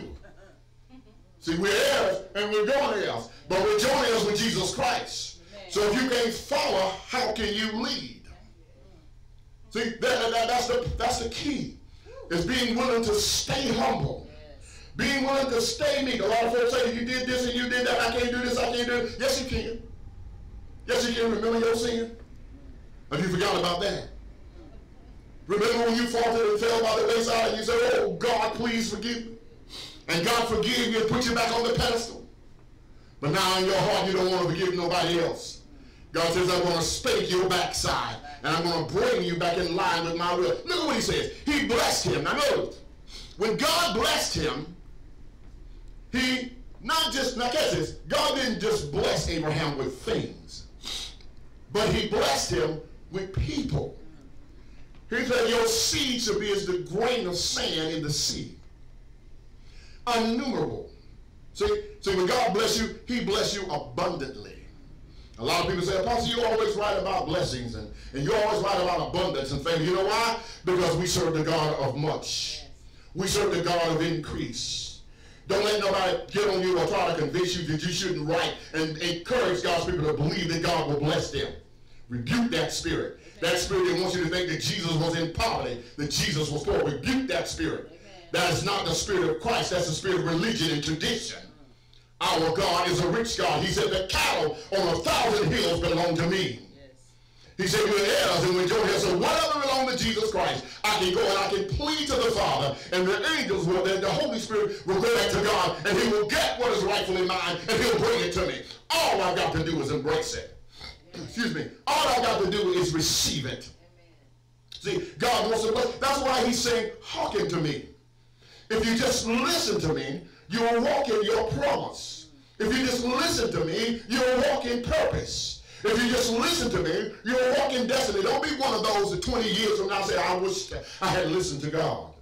See, we're heirs and we're joint heirs, but we're joint heirs with Jesus Christ. Amen. So if you can't follow, how can you lead? See, that, that, that's, the, that's the key, is being willing to stay humble. Yes. Being willing to stay meek. A lot of folks say, you did this and you did that, I can't do this, I can't do this. Yes, you can. Yes, you can. Remember your sin? Have you forgotten about that? Remember when you faltered and fell by the wayside and you said, oh, God, please forgive me. And God forgive you and put you back on the pedestal. But now in your heart, you don't want to forgive nobody else. God says, I'm going to stake your backside. And I'm going to bring you back in line with my will. Look at what he says. He blessed him. Now notice, when God blessed him, he not just, now catch this, God didn't just bless Abraham with things. But he blessed him with people. He said, your seed shall be as the grain of sand in the sea. Innumerable. See, see, when God bless you, he bless you abundantly. A lot of people say, Apostle, you always write about blessings and, and you always write about abundance and things. You know why? Because we serve the God of much. We serve the God of increase. Don't let nobody get on you or try to convince you that you shouldn't write, and encourage God's people to believe that God will bless them. Rebuke that spirit. That spirit that wants you to think that Jesus was in poverty, that Jesus was poor. Rebuke that spirit. That is not the spirit of Christ. That's the spirit of religion and tradition. Our God is a rich God. He said, the cattle on a thousand hills belong to me. Yes. He said, you're heirs, and when you're heirs, so whatever belongs to Jesus Christ, I can go and I can plead to the Father, and the angels will, the, the Holy Spirit will go back to God, and he will get what is rightfully mine, and he'll bring it to me. All I've got to do is embrace it. Excuse me. All I've got to do is receive it. Amen. See, God wants to bless. That's why he's saying, hearken to me. If you just listen to me, you will walk in your promise. If you just listen to me, you will walk in purpose. If you just listen to me, you'll walk in destiny. Don't be one of those that twenty years from now say, I wish I had listened to God.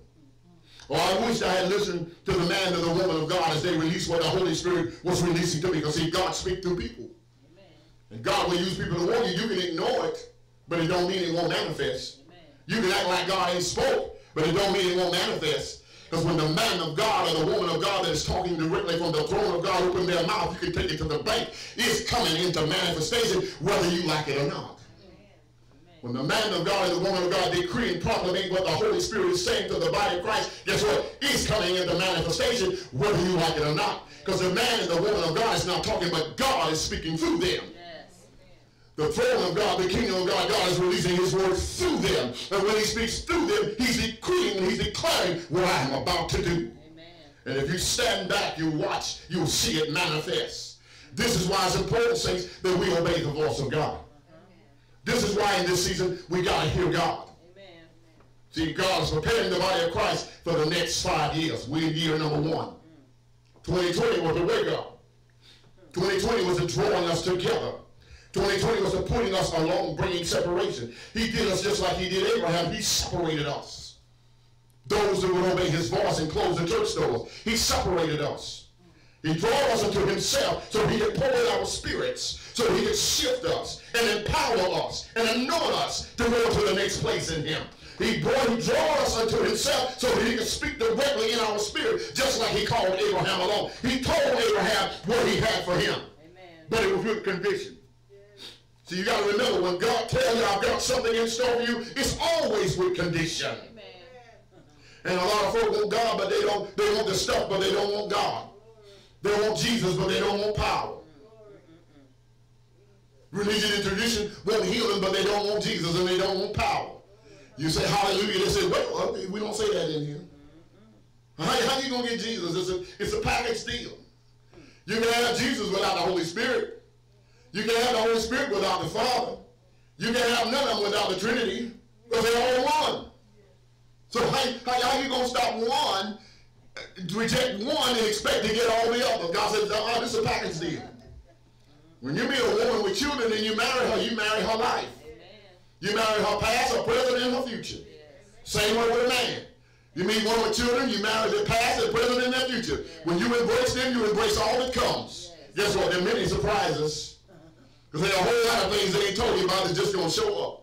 Or I wish I had listened to the man and the woman of God as they released what the Holy Spirit was releasing to me. Because see, God speaks through people. Amen. And God will use people to warn you. You can ignore it, but it don't mean it won't manifest. Amen. You can act like God ain't spoke, but it don't mean it won't manifest. Because when the man of God or the woman of God that is talking directly from the throne of God open their mouth, you can take it to the bank. It's coming into manifestation whether you like it or not. Amen. When the man of God and the woman of God decree and proclaim what the Holy Spirit is saying to the body of Christ, guess what? It's coming into manifestation whether you like it or not. Because the man and the woman of God is not talking, but God is speaking through them. The throne of God, the kingdom of God, God is releasing his word through them. And when he speaks through them, he's decreeing, he's declaring what I am about to do. Amen. And if you stand back, you watch, you'll see it manifest. This is why it's important, saints, that we obey the voice of God. Amen. This is why in this season, we got to hear God. Amen. See, God is preparing the body of Christ for the next five years. We're in year number one. twenty twenty was the wake up. twenty twenty was the drawing us together. twenty twenty was appointing us along, bringing separation. He did us just like he did Abraham. He separated us. Those that would obey his voice and close the church doors. He separated us. He drove us into himself so he could pour out our spirits, so he could shift us and empower us and anoint us to go to the next place in him. He brought, he drawed us unto himself so that he could speak directly in our spirit, just like he called Abraham along. He told Abraham what he had for him. Amen. But it was with conviction. So you got to remember, when God tells you I've got something in store for you, it's always with condition. Amen. And a lot of folk want God, but they don't. They want the stuff, but they don't want God. They want Jesus, but they don't want power. Religion and tradition want healing, but they don't want Jesus and they don't want power. You say hallelujah, they say, well, we don't say that in here. How, how you going to get Jesus? It's a, it's a package deal. You can have Jesus without the Holy Spirit. You can have the Holy Spirit without the Father. You can have none of them without the Trinity. Because they're all one. So how, how, how you going to stop one, reject one, and expect to get all the other? God says, oh, this is a package deal. When you meet a woman with children and you marry her, you marry her life. You marry her past, her present, and her future. Same way with a man. You meet one with children, you marry their past, their present, and their future. When you embrace them, you embrace all that comes. Guess what? There are many surprises. Because there are a whole lot of things they ain't told you about that's just going to show up.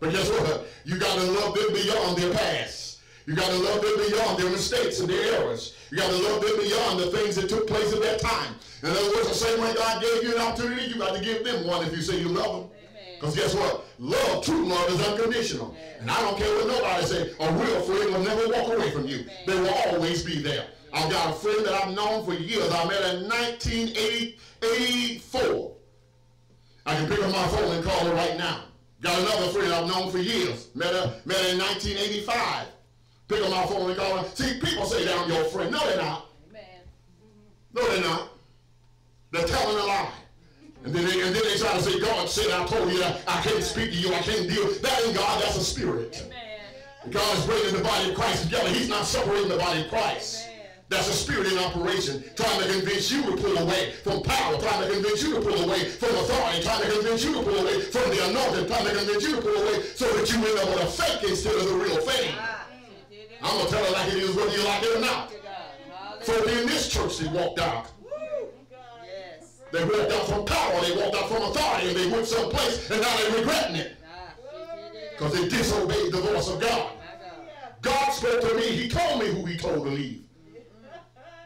But guess what? You got to love them beyond their past. You got to love them beyond their mistakes and their errors. You got to love them beyond the things that took place at that time. In other words, the same way God gave you an opportunity, you got to give them one if you say you love them. Because guess what? Love, true love is unconditional. Amen. And I don't care what nobody say. A real friend will never walk away from you. Amen. They will always be there. I've got a friend that I've known for years. I met in nineteen eighty-four. I can pick up my phone and call her right now. Got another friend I've known for years. Met her, met her in nineteen eighty-five. Pick up my phone and call her. See, people say that I'm your friend. No, they're not. Amen. No, they're not. They're telling a lie. And then, they, and then they try to say, God said I told you that I can't speak to you, I can't deal. That ain't God, that's a spirit. Amen. God's bringing the body of Christ together. He's not separating the body of Christ. Amen. That's a spirit in operation, trying to convince you to pull away from power, trying to convince you to pull away from authority, trying to convince you to pull away from the anointing, trying to convince you to pull away so that you end up with a fake instead of the real thing. I'm going to tell it like it is whether you like it or not. So in this church, they walked out. They walked out from power, they walked out from authority, and they went someplace, and now they're regretting it. Because they disobeyed the voice of God. God spoke to me. He told me who he told to leave.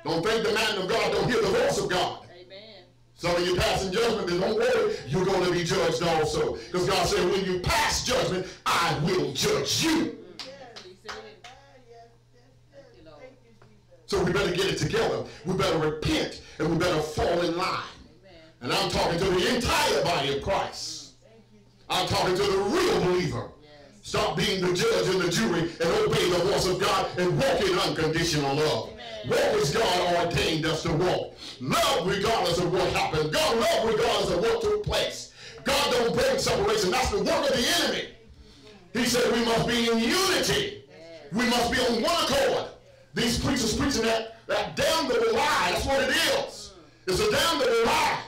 Don't think the man of God don't hear the voice of God. Amen. Some of you passing judgment, but don't worry, you're going to be judged also. Because God said, when you pass judgment, I will judge you. So we better get it together. We better repent and we better fall in line. Amen. And I'm talking to the entire body of Christ. I'm talking to the real believer. Yes. Stop being the judge and the jury and obey the voice of God and walk in unconditional love. Amen. Walk as God ordained us to walk. Love regardless of what happened. God love regardless of what took place. God don't bring separation. That's the work of the enemy. He said we must be in unity. Yes. We must be on one accord. These preachers preaching that, that damn little lie. That's what it is. It's a damn little lie.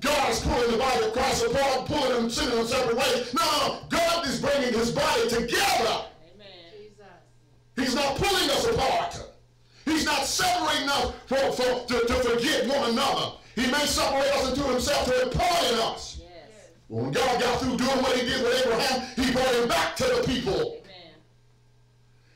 God is pulling the body of Christ apart, pulling them, sending them separate ways. No, God is bringing his body together. Amen. Jesus. He's not pulling us apart. He's not separating us for, for, to, to forget one another. He may separate us into himself to impart in us. Yes. When God got through doing what he did with Abraham, he brought him back to the people. Amen.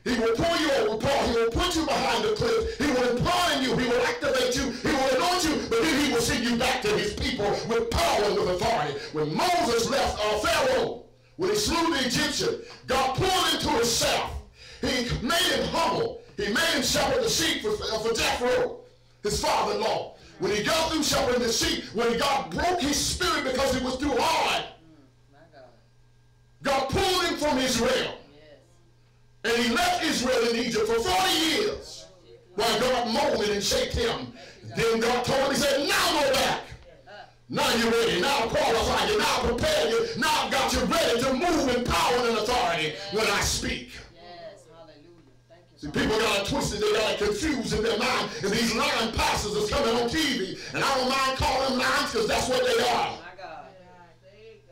He will pull you over, Paul. He will put you behind the cliff. He will impart in you. He will activate you. He will anoint you. But then he will send you back to his people with power and with authority. When Moses left uh, Pharaoh, when he slew the Egyptian, God pulled him to himself. He made him humble. He made him shepherd the sheep for, for Jethro, his father-in-law. When he got through shepherding the sheep, when God broke his spirit because it was too hard, mm, my God. God pulled him from Israel. Yes. And he left Israel in Egypt for forty years while God molded and shaped him. Then God told him, he said, now go back. Now you're ready. Now I qualify you. Now I prepare you. Now I've got you ready to move in power and authority when I speak. See, people got it twisted, they got it confused in their mind, and these lying pastors is coming on T V, and I don't mind calling them lions because that's what they are. Oh my God.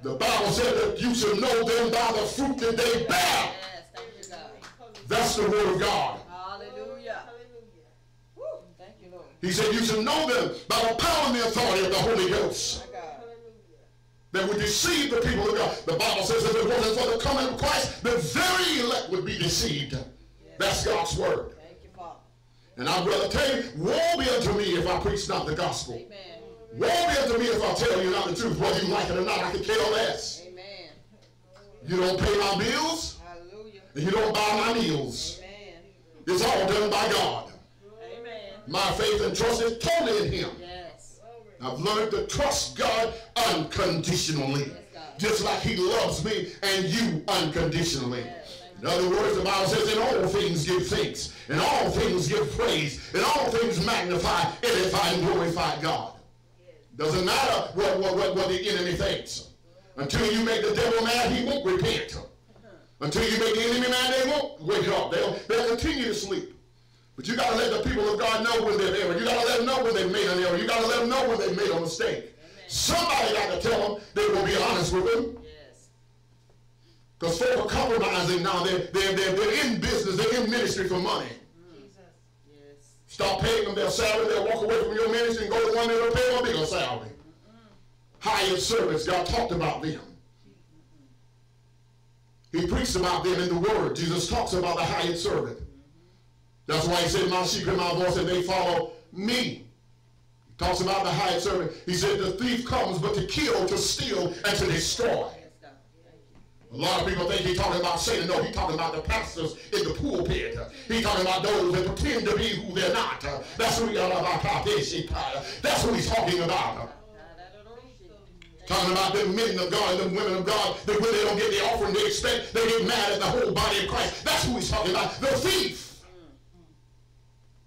The Bible said that you should know them by the fruit that they bear. Yes, thank you, God. That's the word of God. Hallelujah. Hallelujah. Woo. Thank you, Lord. He said you should know them by the power and the authority of the Holy Ghost. Oh my God. That would deceive the people of God. The Bible says if it wasn't for the coming of Christ, the very elect would be deceived. That's God's word. Thank you, Father. And I'd rather tell you, woe be unto me if I preach not the gospel. Amen. Woe be unto me if I tell you not the truth, whether you like it or not. I can care less. Amen. You don't pay my bills. Hallelujah. And you don't buy my meals. Amen. It's all done by God. Amen. My faith and trust is totally in him. Yes. I've learned to trust God unconditionally. Yes, God. Just like he loves me and you unconditionally. Yes. In other words, the Bible says, in all things give thanks, in all things give praise, in all things magnify, edify, and glorify God. Doesn't matter what, what, what, what the enemy thinks. Until you make the devil mad, he won't repent. Until you make the enemy mad, they won't wake up. They'll, they'll continue to sleep. But you got to let the people of God know when they're error. You got to let them know when they've made an error. You got to let them know when they've made a mistake. Somebody got to tell them they will be honest with them. Because folk are compromising now. They're, they're, they're, they're in business. They're in ministry for money. Jesus. Yes. Stop paying them their salary. They'll walk away from your ministry and go to one that will pay them a bigger salary. Mm-hmm. Higher service. God talked about them. Mm-hmm. He preached about them in the word. Jesus talks about the higher servant. Mm-hmm. That's why he said, my sheep hear my voice and they follow me. He talks about the higher servant. He said, the thief comes but to kill, to steal, and to destroy. A lot of people think he's talking about Satan. No, he's talking about the pastors in the pulpit. He's talking about those that pretend to be who they're not. That's what we got about prophecy. That's what he's talking about. Talking about the men of God and the women of God that when they don't get the offering they expect, they get mad at the whole body of Christ. That's who he's talking about. The thief.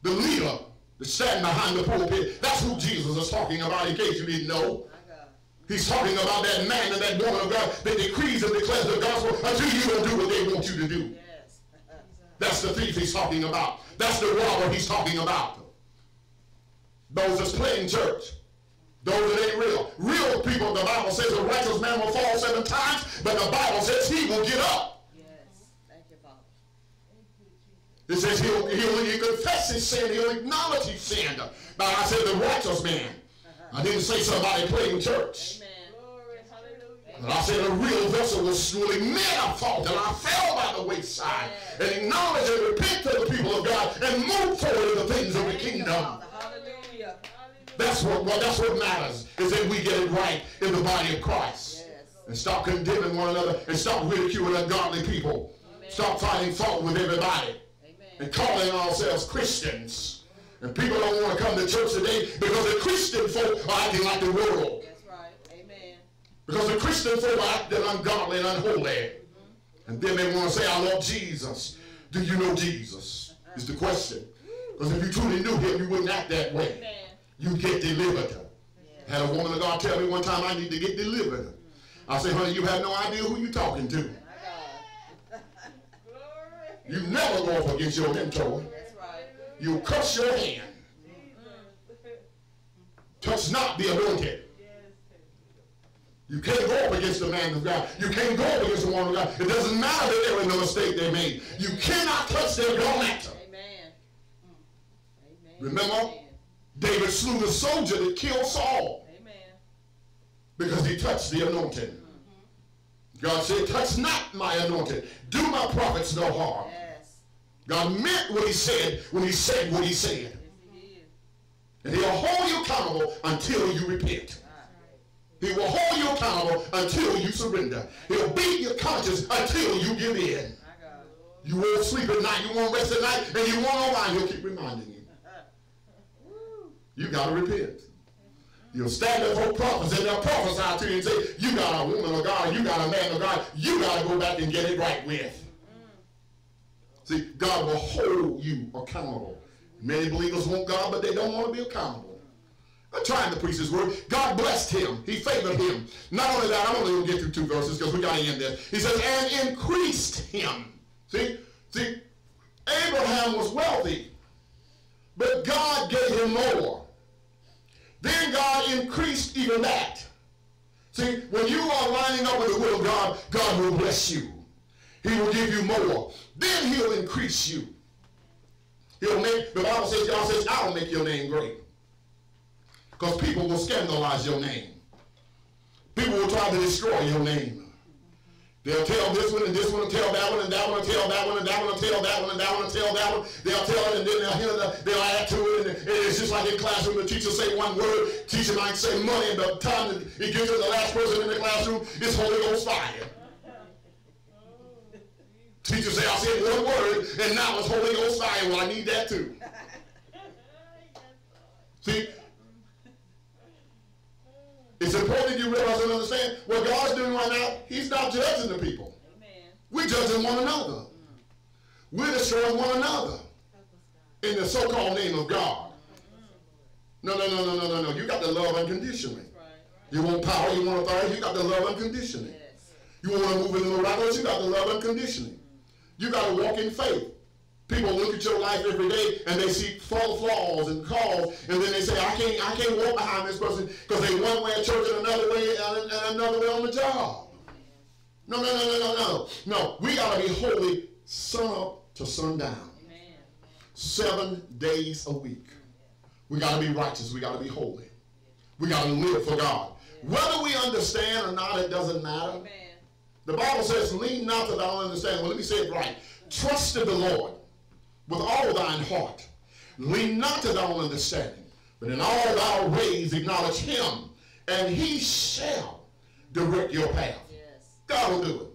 The leader that's standing behind the pulpit. That's who Jesus is talking about, in case you didn't know. He's talking about that man and that woman of God that decrees and declares the gospel until you don't do what they want you to do. Yes. That's the thief he's talking about. That's the robber he's talking about. Those that's playing church. Those that ain't real. Real people, the Bible says a righteous man will fall seven times, but the Bible says he will get up. Yes. Thank you, Father. It says he'll, he'll, he'll confess his sin. He'll acknowledge his sin. But I said the righteous man. I didn't say somebody playing church. But I said a real vessel was will admit I fault and I fell by the wayside. Amen. And acknowledge and repent to the people of God and move forward in the things of the kingdom. Hallelujah. That's what well, that's what matters, is that we get it right in the body of Christ. Yes. And stop condemning one another and stop ridiculing ungodly people. Amen. Stop finding fault with everybody. Amen. And calling ourselves Christians. And people don't want to come to church today because the Christian folk are acting like the world. That's right. Amen. Because the Christian Christians so out there ungodly and unholy. And then they want to say, I love Jesus. Do you know Jesus? Is the question. Because if you truly knew him, you wouldn't act that way. You get delivered. I had a woman of God tell me one time, I need to get delivered. I said, honey, you have no idea who you're talking to. You never go up against your mentor. You cuss your hand. Touch not the anointed. You can't go up against the man of God. You can't go up against the woman of God. It doesn't matter that there was no mistake they made. You cannot touch their garment. Amen. Amen. Remember, David slew the soldier that killed Saul. Amen. Because he touched the anointing. Mm-hmm. God said, touch not my anointing. Do my prophets no harm. Yes. God meant what he said when he said what he said. Yes, he and he'll hold you accountable until you repent. Right. He will hold you accountable until you surrender. He'll beat your conscience until you give in. You won't sleep at night, you won't rest at night, and you won't align. He'll keep reminding you. You got to repent. You'll stand up for prophets and they'll prophesy to you and say, you got a woman of God, you got a man of God, you got to go back and get it right with. See, God will hold you accountable. Many believers want God, but they don't want to be accountable. I'm trying to preach his word. God blessed him. He favored him. Not only that, I'm only going to get through two verses because we got to end there. He says, and increased him. See, see, Abraham was wealthy, but God gave him more. Then God increased even that. See, when you are lining up with the will of God, God will bless you. He will give you more. Then he'll increase you. He'll make, the Bible says, God says, I will make your name great. Because people will scandalize your name. People will try to destroy your name. They'll tell this one and this one and tell that one and that one and tell that one and that one and tell that one and that one and tell that one. They'll tell it and then they'll hear the, they'll add to it. And, and it's just like in classroom, the teacher say one word, teacher might say money, and the time that he gives it to the last person in the classroom, it's Holy Ghost fire. Teacher say, I said one word, and now it's Holy Ghost fire. Well, I need that too. See? It's important that you realize and understand what God's doing right now. He's not judging the people. Amen. We're judging one another. Mm. We're destroying one another in the so-called name of God. Mm. No, no, no, no, no, no, no. You got to love unconditionally. Right, right. You want power, you want authority, you got to love unconditionally. Yes. You want to move in the miraculous, you got to love unconditionally. Mm. You got to walk in faith. People look at your life every day and they see flaws and calls, and then they say, I can't, I can't walk behind this person because they one way at church and another way and another way on the job. No, no, no, no, no, no. No, we got to be holy sun up to sundown. Amen. Seven days a week. We got to be righteous. We got to be holy. We got to live for God. Whether we understand or not, it doesn't matter. Amen. The Bible says, lean not to thy own understanding. Well, let me say it right. Trust in the Lord with all thine heart. Lean not to thy own understanding, but in all thy ways acknowledge him, and he shall direct your path. Yes. God will do it.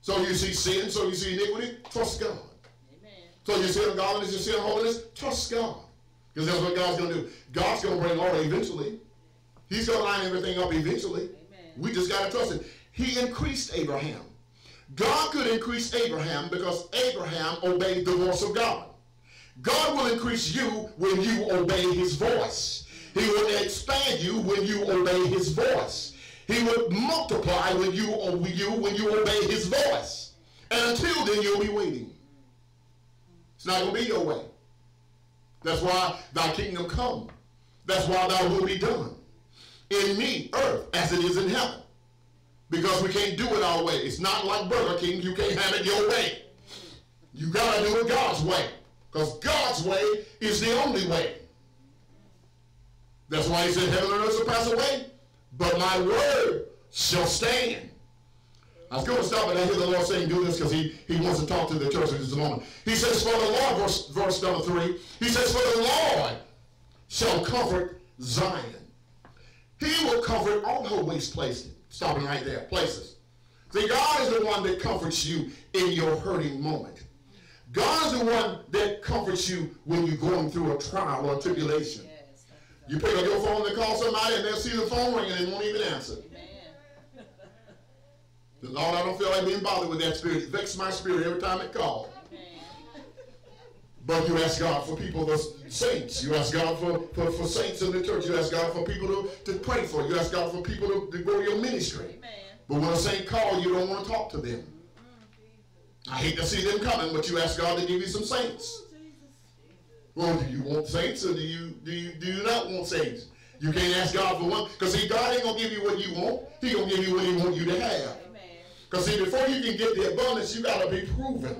So you see sin, so you see iniquity, trust God. Amen. So you see ungodliness, you see unholiness, trust God. Because that's what God's going to do. God's going to bring order eventually. He's going to line everything up eventually. Amen. We just got to trust him. He increased Abraham. God could increase Abraham because Abraham obeyed the voice of God. God will increase you when you obey his voice. He will expand you when you obey his voice. He will multiply when you, you, when you obey his voice. And until then, you'll be waiting. It's not going to be your way. That's why thy kingdom come. That's why thy will be done. In me, earth, as it is in heaven. Because we can't do it our way. It's not like Burger King. You can't have it your way. You got to do it God's way. Because God's way is the only way. That's why he said, heaven and earth shall pass away, but my word shall stand. I was going to stop, and I hear the Lord saying, do this, because he, he wants to talk to the church in just a moment. He says, for the Lord, verse, verse number three, he says, for the Lord shall comfort Zion. He will comfort all her waste places. Stopping right there, places. See, God is the one that comforts you in your hurting moment. God is the one that comforts you when you're going through a trial or a tribulation. Yes, You pick up your phone and call somebody and they'll see the phone ring and they won't even answer. Amen. Lord, I don't feel like being bothered with that spirit. It vexes my spirit every time it calls. But you ask God for people, the saints. You ask God for, for, for saints in the church. You ask God for people to, to pray for. You ask God for people to, to go to your ministry. Amen. But when a saint calls, you don't want to talk to them. I hate to see them coming, but you ask God to give you some saints. Well, do you want saints or do you do you, do you not want saints? You can't ask God for one. Because see, God ain't going to give you what you want. He's going to give you what he wants you to have. Because see, before you can get the abundance, you got to be proven.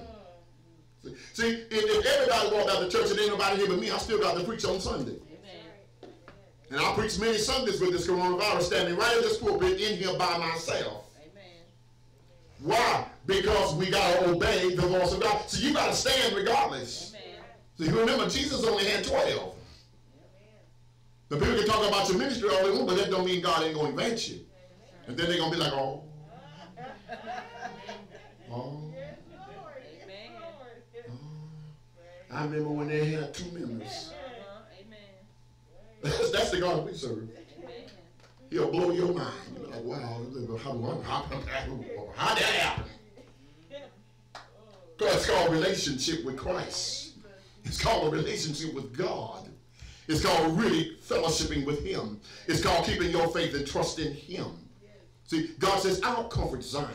See, see if, if everybody walked out of the church and ain't nobody here but me, I still got to preach on Sunday. Amen. And I preached many Sundays with this coronavirus standing right in this pulpit in here by myself. Amen. Why? Because we got to obey the voice of God. So you got to stand regardless. Amen. So you remember, Jesus only had twelve. Amen. The people can talk about your ministry all they want, but that don't mean God ain't going to invent you. Amen. And then they're going to be like, oh. Oh. I remember when they had two members. Uh-huh. Amen. That's the God we serve. Amen. He'll blow your mind. You're like, wow, how, how, how, how did that happen? Because it's called relationship with Christ. It's called a relationship with God. It's called really fellowshipping with him. It's called keeping your faith and trust in him. See, God says, I'll comfort Zion,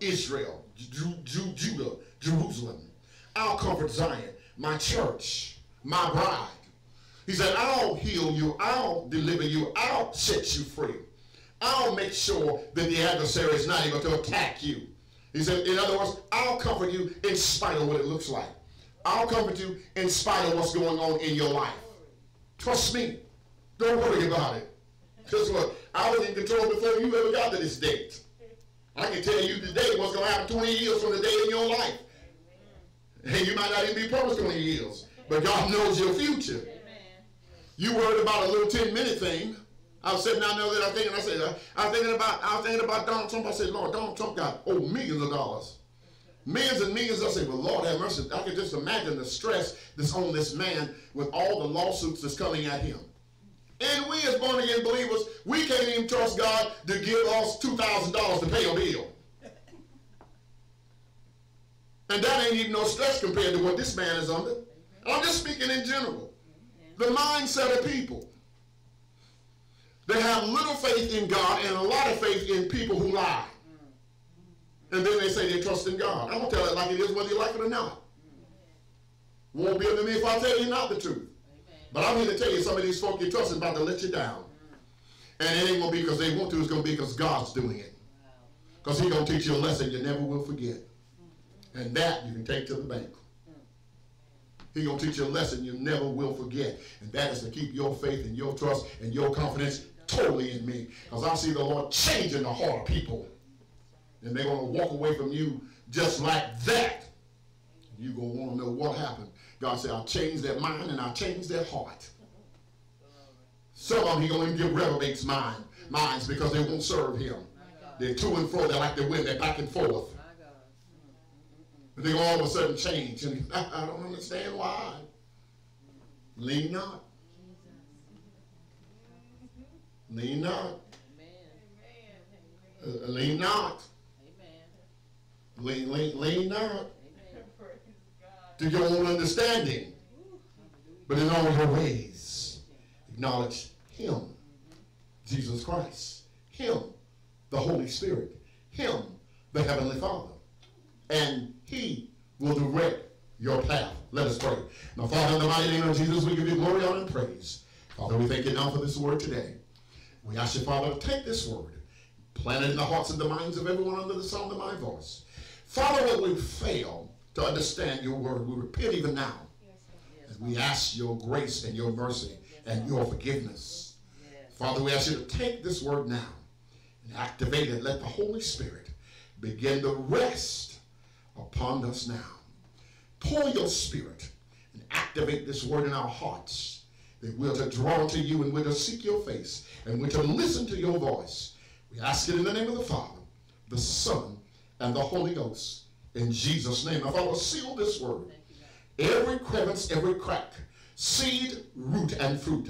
Israel, Ju- Ju- Judah, Jerusalem. I'll comfort Zion, my church, my bride. He said, I'll heal you, I'll deliver you, I'll set you free. I'll make sure that the adversary is not able to attack you. He said, in other words, I'll comfort you in spite of what it looks like. I'll comfort you in spite of what's going on in your life. Trust me. Don't worry about it. Guess what? I was in control before you ever got to this date. I can tell you today what's going to happen twenty years from the day in your life. And you might not even be promised twenty years, but God knows your future. Amen. You worried about a little ten minute thing. I was sitting down there that I thinking, I said, I was thinking about, I was thinking about Donald Trump. I said, Lord, Donald Trump got oh millions of dollars, millions and millions. I said, well, Lord have mercy. I could just imagine the stress that's on this man with all the lawsuits that's coming at him. And we as born again believers, we can't even trust God to give us two thousand dollars to pay a bill. And that ain't even no stress compared to what this man is under. I'm just speaking in general. The mindset of people. They have little faith in God and a lot of faith in people who lie. And then they say they trust in God. I'm going to tell it like it is whether you like it or not. Won't be under me if I tell you not the truth. But I'm here to tell you some of these folk you trust is about to let you down. And it ain't going to be because they want to. It's going to be because God's doing it. Because he's going to teach you a lesson you never will forget. And that you can take to the bank. He's going to teach you a lesson you never will forget. And that is to keep your faith and your trust and your confidence totally in me. Because I see the Lord changing the heart of people. And they're going to walk away from you just like that. You're going to want to know what happened. God said, I'll change their mind and I'll change their heart. Some of them, he's going to give reprobates' mind, minds because they won't serve him. They're to and fro. They're like the wind. They're back and forth. They all of a sudden change, and I don't understand why. Lean not. Lean not. Uh, lean not. Lean, lean, lean not. To your own understanding, but in all your ways, acknowledge him, Jesus Christ, him, the Holy Spirit, him, the Heavenly Father, and he will direct your path. Let us pray. Now, Father, in the mighty name of Jesus, we give you glory, honor, and praise. Father, we thank you now for this word today. We ask you, Father, to take this word, plant it in the hearts and the minds of everyone under the sound of my voice. Father, when we fail to understand your word, we repent even now. And we ask your grace and your mercy and your forgiveness. Father, we ask you to take this word now and activate it. Let the Holy Spirit begin to rest upon us now. Pour your spirit and activate this word in our hearts, that we're to draw to you and we're to seek your face and we're to listen to your voice. We ask it in the name of the Father, the Son, and the Holy Ghost, in Jesus' name. Now, Father, seal this word. Every crevice, every crack, seed, root, and fruit.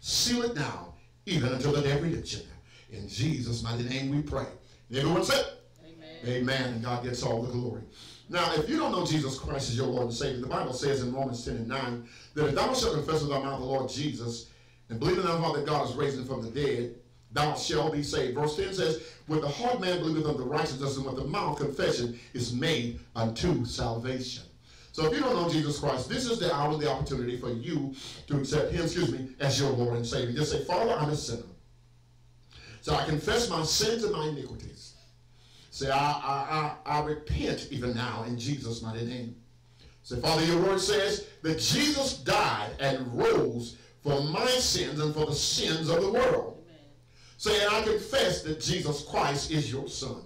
seal it down, even until the day redemption. In Jesus' mighty name we pray. And everyone said, amen. Amen. And God gets all the glory. Now, if you don't know Jesus Christ as your Lord and Savior, the Bible says in Romans ten and nine, that if thou shalt confess with thy mouth the Lord Jesus, and believe in thy heart that God is raising from the dead, thou shalt be saved. Verse ten says, with the heart man believeth unto righteousness, and with the mouth confession is made unto salvation. So if you don't know Jesus Christ, this is the hour of the opportunity for you to accept him, excuse me, as your Lord and Savior. Just say, Father, I'm a sinner. So I confess my sins and my iniquities. Say, I, I, I, I repent even now in Jesus' mighty name. Say, Father, your word says that Jesus died and rose for my sins and for the sins of the world. Amen. Say, and I confess that Jesus Christ is your son.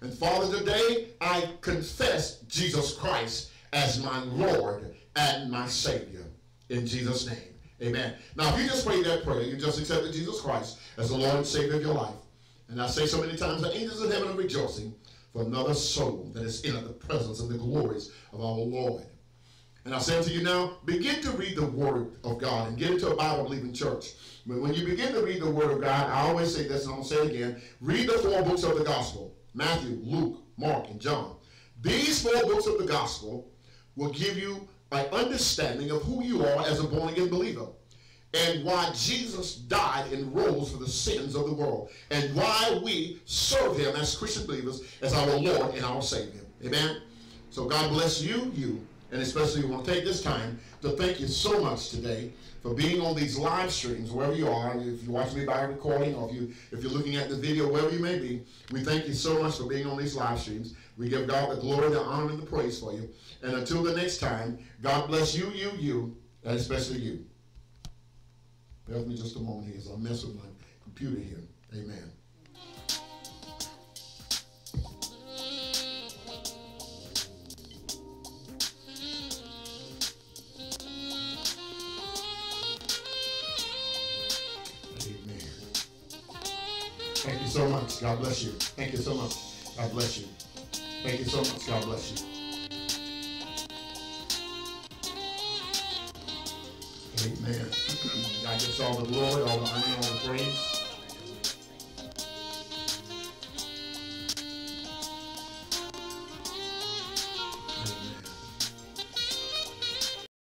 And Father, today I confess Jesus Christ as my Lord and my Savior in Jesus' name. Amen. Now, if you just prayed that prayer, you just accepted Jesus Christ as the Lord and Savior of your life. And I say so many times, the angels in heaven are rejoicing for another soul that is in the presence and the glories of our Lord. And I say to you now, begin to read the Word of God and get into a Bible-believing church. But when you begin to read the Word of God, I always say this, and I'm going to say it again, read the four books of the Gospel, Matthew, Luke, Mark, and John. These four books of the Gospel will give you by understanding of who you are as a born-again believer and why Jesus died and rose for the sins of the world and why we serve him as Christian believers as our Lord and our Savior. Amen? So God bless you, you, and especially we want to take this time to thank you so much today for being on these live streams, wherever you are. If you watch me by recording or if, you, if you're looking at the video, wherever you may be, we thank you so much for being on these live streams. We give God the glory, the honor, and the praise for you. And until the next time, God bless you, you, you, and especially you. Bear with me just a moment here as I mess with my computer here. Amen. Thank you so much. God bless you. Thank you so much. God bless you. Thank you so much. God bless you. Amen. God gets all the glory, all the honor, all the praise.